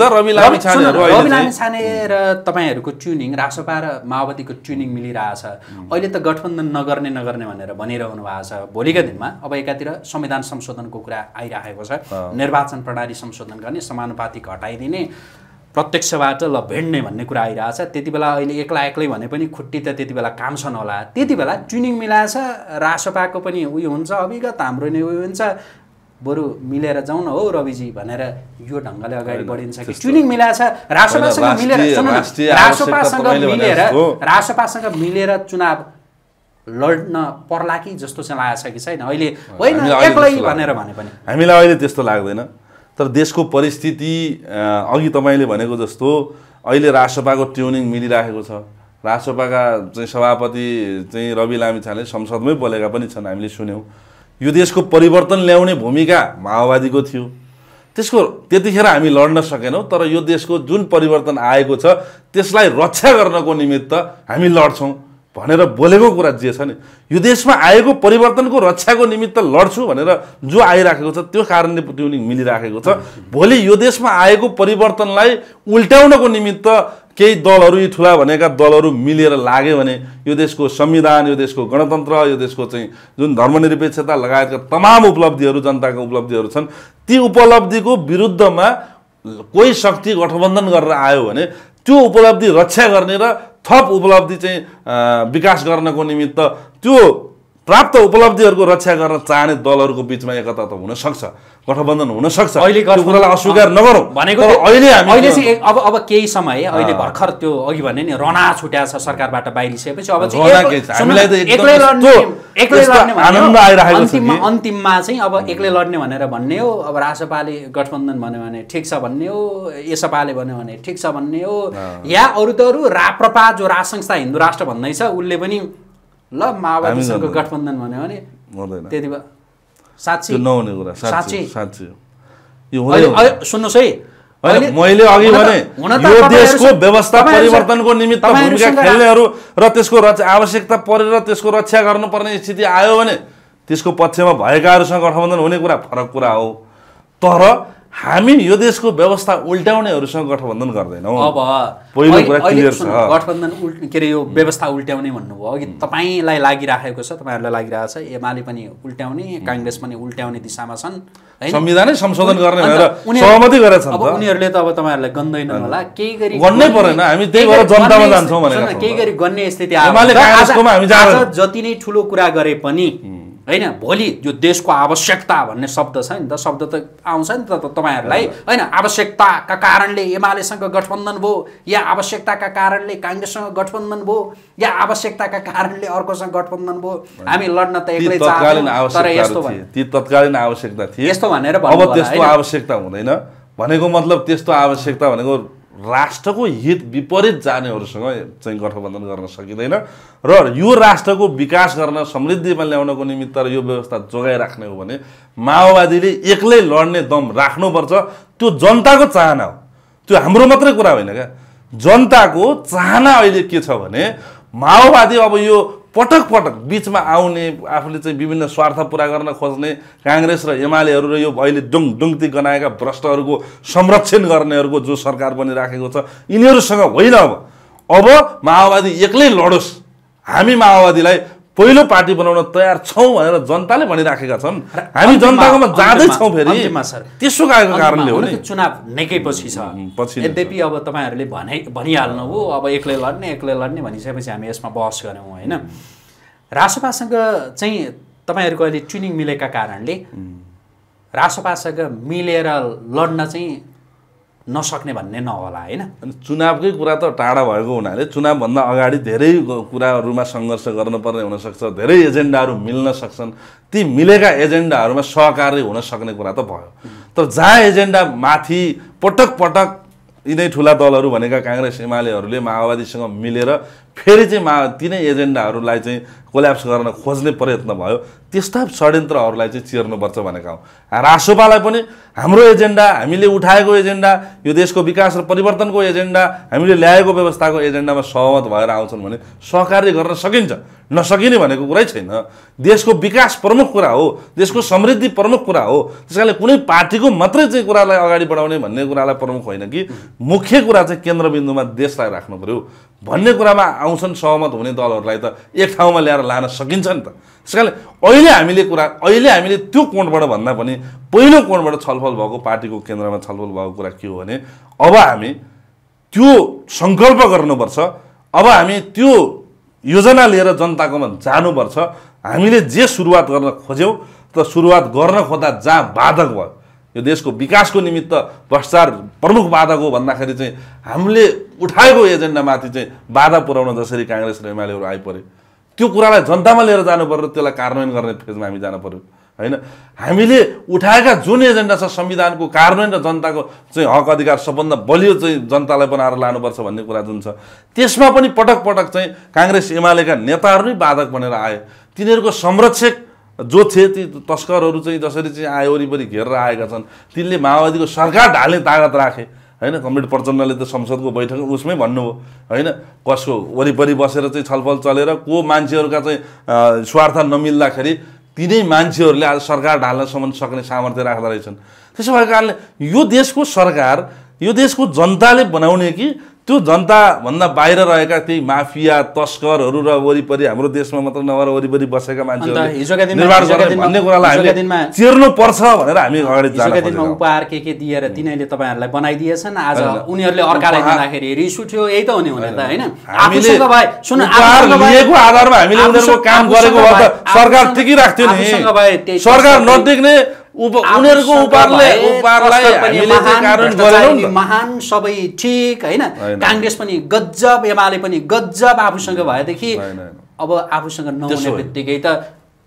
छ रवि लामिछाने र तपाईहरुको ट्युनिङ रासपा र माओवादीको ट्युनिङ मिलिरहेछ अहिले त गठबन्धन नगर्ने भनेर भनिरहनु भएको छ भोलिका दिनमा अब एकातिर संविधान संशोधनको कुरा आइराखेको छ निर्वाचन प्रणाली संशोधन गर्ने समानुपातिक हटाइदिने प्रत्यक्षबाट ल भेट्ने भन्ने कुरा आइरहेछ त्यतिबेला अहिले एक्लै भने पनि खुट्टी त त्यतिबेला काम छन् होला त्यतिबेला ट्युनिङ मिलाएछ रासपाको पनि उयो हुन्छ अभिगत हाम्रो नै उयो हुन्छ बरु मिलेर जाउँ न हो रविजी भनेर यो ढंगले अगाडि बढिन्छ कि ट्युनिङ मिलाएछ रासपासँग मिलेर चुनाव लड्न पर्ला कि जस्तो चाहिँ लागेछ कि छैन अहिले होइन एक्लै भनेर भने पनि हामीलाई अहिले त्यस्तो लाग्दैन तर देशको परिस्थिति अघि तपाईले भनेको जस्तो अहिले रासपाको ट्युनिङ मिलिराखेको छ रासपाका चाहिँ सभापति चाहिँ रवि लामिछानेले संसदमै बोलेका पनि छन् हामीले सुन्यौं यो देशको परिवर्तन ल्याउने भूमिका माओवादीको थियो त्यसको त्यतिखेर हामी लड्न सकेनौं तर यो देशको जुन परिवर्तन आएको छ त्यसलाई रक्षा गर्नको निमित्त हामी लड्छौं भनेर बोलेको कुरा जे छ नि यो देशमा आएको परिवर्तनको रक्षाको निमित्त लड्छु भनेर जो आइराखेको छ त्यो कारणले ट्युनिङ मिलिराखेको छ भोलि यो देशमा आएको परिवर्तनलाई उल्टाउनको निमित्त केही दलहरु यी ठुला भनेका दलहरु मिलेर लागे भने यो देशको संविधान यो देशको गणतन्त्र यो देशको चाहिँ जुन धर्मनिरपेक्षता लगायतका तमाम उपलब्धिहरु जनताको उपलब्धिहरु छन् ती उपलब्धिको विरुद्धमा कोही शक्ति गठबन्धन गरेर आयो भने त्यो उपलब्धि रक्षा गर्ने र थप उपलब्धि चाहिँ विकास गर्नको निमित्त त्यो प्राप्त उपलब्धिहरुको रक्षा गर्न चाहने दलहरुको बीचमा एकता त हुन सक्छ गठबन्धन हुन सक्छ अहिले कुरालाई अस्वीकार नगरौं भनेको अहिले हामी अहिले चाहिँ अब केही समय अहिले भर्खर त्यो अघि भन्ने नि रना छुट्या छ सरकारबाट बाहिरिसकेपछि अब हामीलाई त एक्लै लड्ने आनन्द आइराखेको छ अन्तिममा चाहिँ अब एक्लै लड्ने भनेर भन्ने हो अब रासपाले गठबन्धन भन्यो भने ठीक छ भन्ने हो एसपाले भन्यो भने ठीक छ भन्ने हो या अरुतहरु राप्रपा जो राजसंस्था हिन्दू राष्ट्र भन्दै छ उले पनि ल माओवादीसँगको गठबन्धन भन्यो भने त्यतिबेला साच्चै नहुने कुरा साच्चै साच्चै यो सुन्नुस् है मैले अघि भने यो देशको व्यवस्था परिवर्तनको निमित्त भूमिका खेल्नेहरु र त्यसको आवश्यकता परेर त्यसको रक्षा गर्नुपर्ने स्थिति आयो भने त्यसको पक्षमा भएकाहरुसँग गठबन्धन हुने कुरा फरक कुरा हो। तर हामी यो देशको व्यवस्था उल्टाउनेहरुसँग गठबन्धन गर्दैनौं। अब पहिलो कुरा क्लियर छ, गठबन्धन केरे यो व्यवस्था उल्टाउने भन्नुभयो। अघि तपाईलाई लागिराखेको छ, तपाईहरुलाई लागिराछ, एमाले पनि उल्टाउने कांग्रेस पनि उल्टाउने दिशामा छन्, संविधानै संशोधन गर्ने भनेर सहमति गरेछन्। अब उनीहरुले त अब तपाईहरुलाई गन्दैन होला, केही गरी गन्नै परेन, हामी त्यही भएर जनतामा जान्छौँ भनेर केही गरी गन्ने स्थिति आयो। एमाले कांग्रेसकोमा हामी जान्छौँ। जति नै ठूलो कुरा गरे पनि हैन, भोलि यो देशको आवश्यकता भन्ने शब्द छ नि त, शब्द त आउँछ नि त। तपाईहरुलाई हैन आवश्यकताका कारणले एमालेसँग गठबन्धन भो, या आवश्यकताका कारणले कांग्रेससँग गठबन्धन भो, या आवश्यकताका कारणले अर्कोसँग गठबन्धन भो, हामी लड्न त एक्लै चाहन्छौं। तर यस्तो भने ती तत्कालीन आवश्यकता थिए, यस्तो भनेर भन्नु अब त्यस्तो आवश्यकता हुँदैन भनेको मतलब त्यस्तो आवश्यकता भनेको राष्ट्रको हित विपरीत जानेहरुसँग चाहिँ गठबन्धन गर्न सकिदैन र यो राष्ट्रको विकास गर्न समृद्धिमा ल्याउनको निमित्त र यो व्यवस्था जोगाइराख्ने हो भने माओवादीले एक्लै लड्ने दम राख्नुपर्छ। त्यो जनताको चाहना हो, त्यो हाम्रो मात्रै कुरा होइन क्या। जनताको चाहना अहिले के छ भने माओवादी अब यो पटक पटक बीचमा आउने, आफूले चाहिँ विभिन्न स्वार्थ पूरा गर्न खोज्ने कांग्रेस र एमालेहरु र यो अहिले डुङडुङती गनाएका भ्रष्टहरुको संरक्षण गर्नेहरुको जो सरकार बनिराखेको छ यिनीहरुसँग होइन। अब माओवादी एक्लै लडोस्, हामी माओवादीलाई पहिलो पार्टी बनाउन तयार छौं भनेर जनताले भनिराखेका छन्। हामी जनताकोमा जादै छौं फेरि, त्यसो गएको कारणले हो नि। चुनाव नैकै पछि छ, यद्यपि अब तपाईहरुले भनिहाल्नु हो अब एक्लै लड्ने भनिसकेपछि हामी यसमा बहस गर्यौं हैन। रासपासँग चाहिँ तपाईहरुको अहिले ट्युनिङ मिलेका कारणले रासपासँग मिलेर लड्न चाहिँ नसक्ने भन्ने नहोला हैन। चुनावकै कुरा त टाढा भएको हुनाले चुनावभन्दा अगाडि धेरै कुराहरुमा संघर्ष गर्नुपर्ने हुन सक्छ, धेरै एजेन्डाहरु मिल्न सक्छन्। ती मिलेका एजेन्डाहरुमा सहकार्य हुन सक्ने कुरा त भयो। तर जहाँ एजेन्डा माथि पटक पटक यिनै ठूला दलहरु भनेका कांग्रेस एमालेहरुले माओवादीसँग मिलेर फेरि चाहिँ तिनै एजेन्डाहरुलाई चाहिँ कोल्याप्स गर्न खोज्ने प्रयत्न भयो, त्यस्ता षड्यन्त्रहरुलाई चाहिँ चिर्नुपर्छ भनेका हौ। रासोपालाई पनि हाम्रो एजेन्डा, हामीले उठाएको एजेन्डा, यो देशको विकास र परिवर्तनको एजेन्डा, हामीले ल्याएको व्यवस्थाको एजेन्डामा सहमत भएर आउँछन् भने सहकार्य गर्न सकिन्छ। नसकिने भनेको कुरै छैन। देशको विकास प्रमुख कुरा हो, देशको समृद्धि प्रमुख कुरा हो, त्यसकारणले कुनै पार्टीको मात्रै चाहिँ कुरालाई अगाडि बढाउने भन्ने कुरालाई प्रमुख होइन कि मुख्य कुरा चाहिँ केन्द्रबिन्दुमा देशलाई राख्नु पर्यो भन्ने कुरामा आउँछन् सहमत हुने दलहरुलाई। त एक ठाउँमा ल्याएर लान सकिन्छ नि त। त्यसकारणले अहिले हामीले त्यो कोणबाट भन्दा पनि पहिलो कोणबाट छलफल भएको, पार्टीको केन्द्रमा छलफल भएको कुरा के हो भने अब हामी त्यो संकल्प गर्नुपर्छ, अब हामी त्यो योजना लिएर जनताकोमा जानुपर्छ। हामीले जे सुरुवात गर्न खोज्यौं त सुरुवात गर्न खोज्दा जहाँ बाधक भयो, यो देशको विकासको निमित्त भ्रष्टाचार प्रमुख बाधक हो भन्दाखेरि चाहिँ हामीले उठाएको एजेन्डामाथि चाहिँ बाधा पुर्याउन जसरी कांग्रेस र एमालेहरु आइपरे, त्यो कुरालाई जनतामा लिएर जानु पर्यो, त्यसलाई कार्यान्वयन गर्ने फेजमा हामी जानु पर्यो हैन। हामीले उठाएका जुन एजेन्डा छ संविधानको कार्यान्वयन र जनताको चाहिँ हक अधिकार सबभन्दा बलियो चाहिँ जनतालाई बनाएर लानुपर्छ भन्ने कुरा जुन छ, त्यसमा पनि पटक पटक चाहिँ कांग्रेस एमालेका नेताहरु नै बाधक बनेर आए। तिनीहरुको संरक्षक जो थिए ती तस्करहरु चाहिँ जसरी चाहिँ आए वरिपरि घेरेर आएका छन्, तिनले माओवादीको सरकार ढाल्ने तागत राखे हैन। कमरेड प्रचण्डले त संसदको बैठक उसमै भन्नुभयो हैन, कसको वरिपरि बसेर चाहिँ छलफल चलेर को मान्छेहरुका चाहिँ स्वार्थ नमिल्दाखेरि तिनै मान्छेहरुले आज सरकार ढाल्न सक्ने सामर्थ्य राख्दै रहेछन्। त्यसो भएको कारणले यो देशको सरकार यो देशको जनताले बनाउने कि त्यो जनताभन्दा बाहिर रहेका त्यही माफिया तस्करहरु र वरिपरि हाम्रो देशमा मात्र नभएर वरिपरि बसेका मान्छेहरु भन्ने कुरालाई हामीले चिर्नुपर्छ भनेर हामी अगाडि जान्छौँ। हिजोका दिनमा उपहार के दिएर तिनीले तपाईहरुलाई बनाइदिएछन्, आज उनीहरुले अर्कालाई दिँदाखेरि रिस उठ्यो। यही त हुने हुन त हैन। हामीले उपहार लिएको आधारमा हामीले उनीहरुको काम गरेको भए त सरकार टिकिराख्थ्यो नि। सरकार नटिक्ने उनीहरुको उपहारलाई हामीले कारण गरेनौं। महान सबै ठीक हैन, कांग्रेस पनि गज्जब, एमाले पनि गज्जब, आफूसँग भएदेखि अब आफूसँग नहुने बित्तिकै त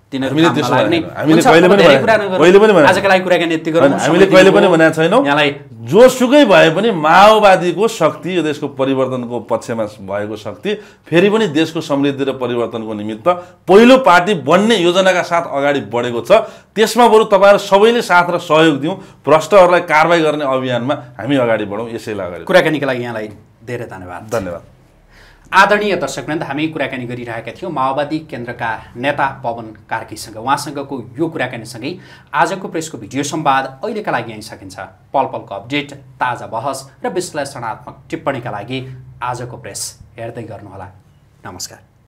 तिनीहरुले हामीले कहिले पनि भनेका छैनौं। जोसुकै भए पनि माओवादीको शक्ति यो देशको परिवर्तनको पक्षमा भएको शक्ति फेरि पनि देशको समृद्धि र परिवर्तनको निमित्त पहिलो पार्टी बन्ने योजनाका साथ अगाडि बढेको छ। त्यसमा बरु तपाईहरु सबैले साथ र सहयोग दिउँ, भ्रष्टहरुलाई कारबाही गर्ने अभियानमा हामी अगाडि बढौँ। यसैले अगाडि कुराकानीका लागि यहाँलाई धेरै धन्यवाद। धन्यवाद। आदरणीय दर्शकवृन्द, हामी कुराकानी गरिरहेका थियौँ माओवादी केन्द्रका नेता पवन कार्कीसँग। उहाँसँगको यो कुराकानीसँगै आजको प्रेसको भिडियो संवाद अहिलेका लागि यहीँ सकिन्छ। पलपलको अपडेट, ताजा बहस र विश्लेषणात्मक टिप्पणीका लागि आजको प्रेस हेर्दै गर्नुहोला। नमस्कार।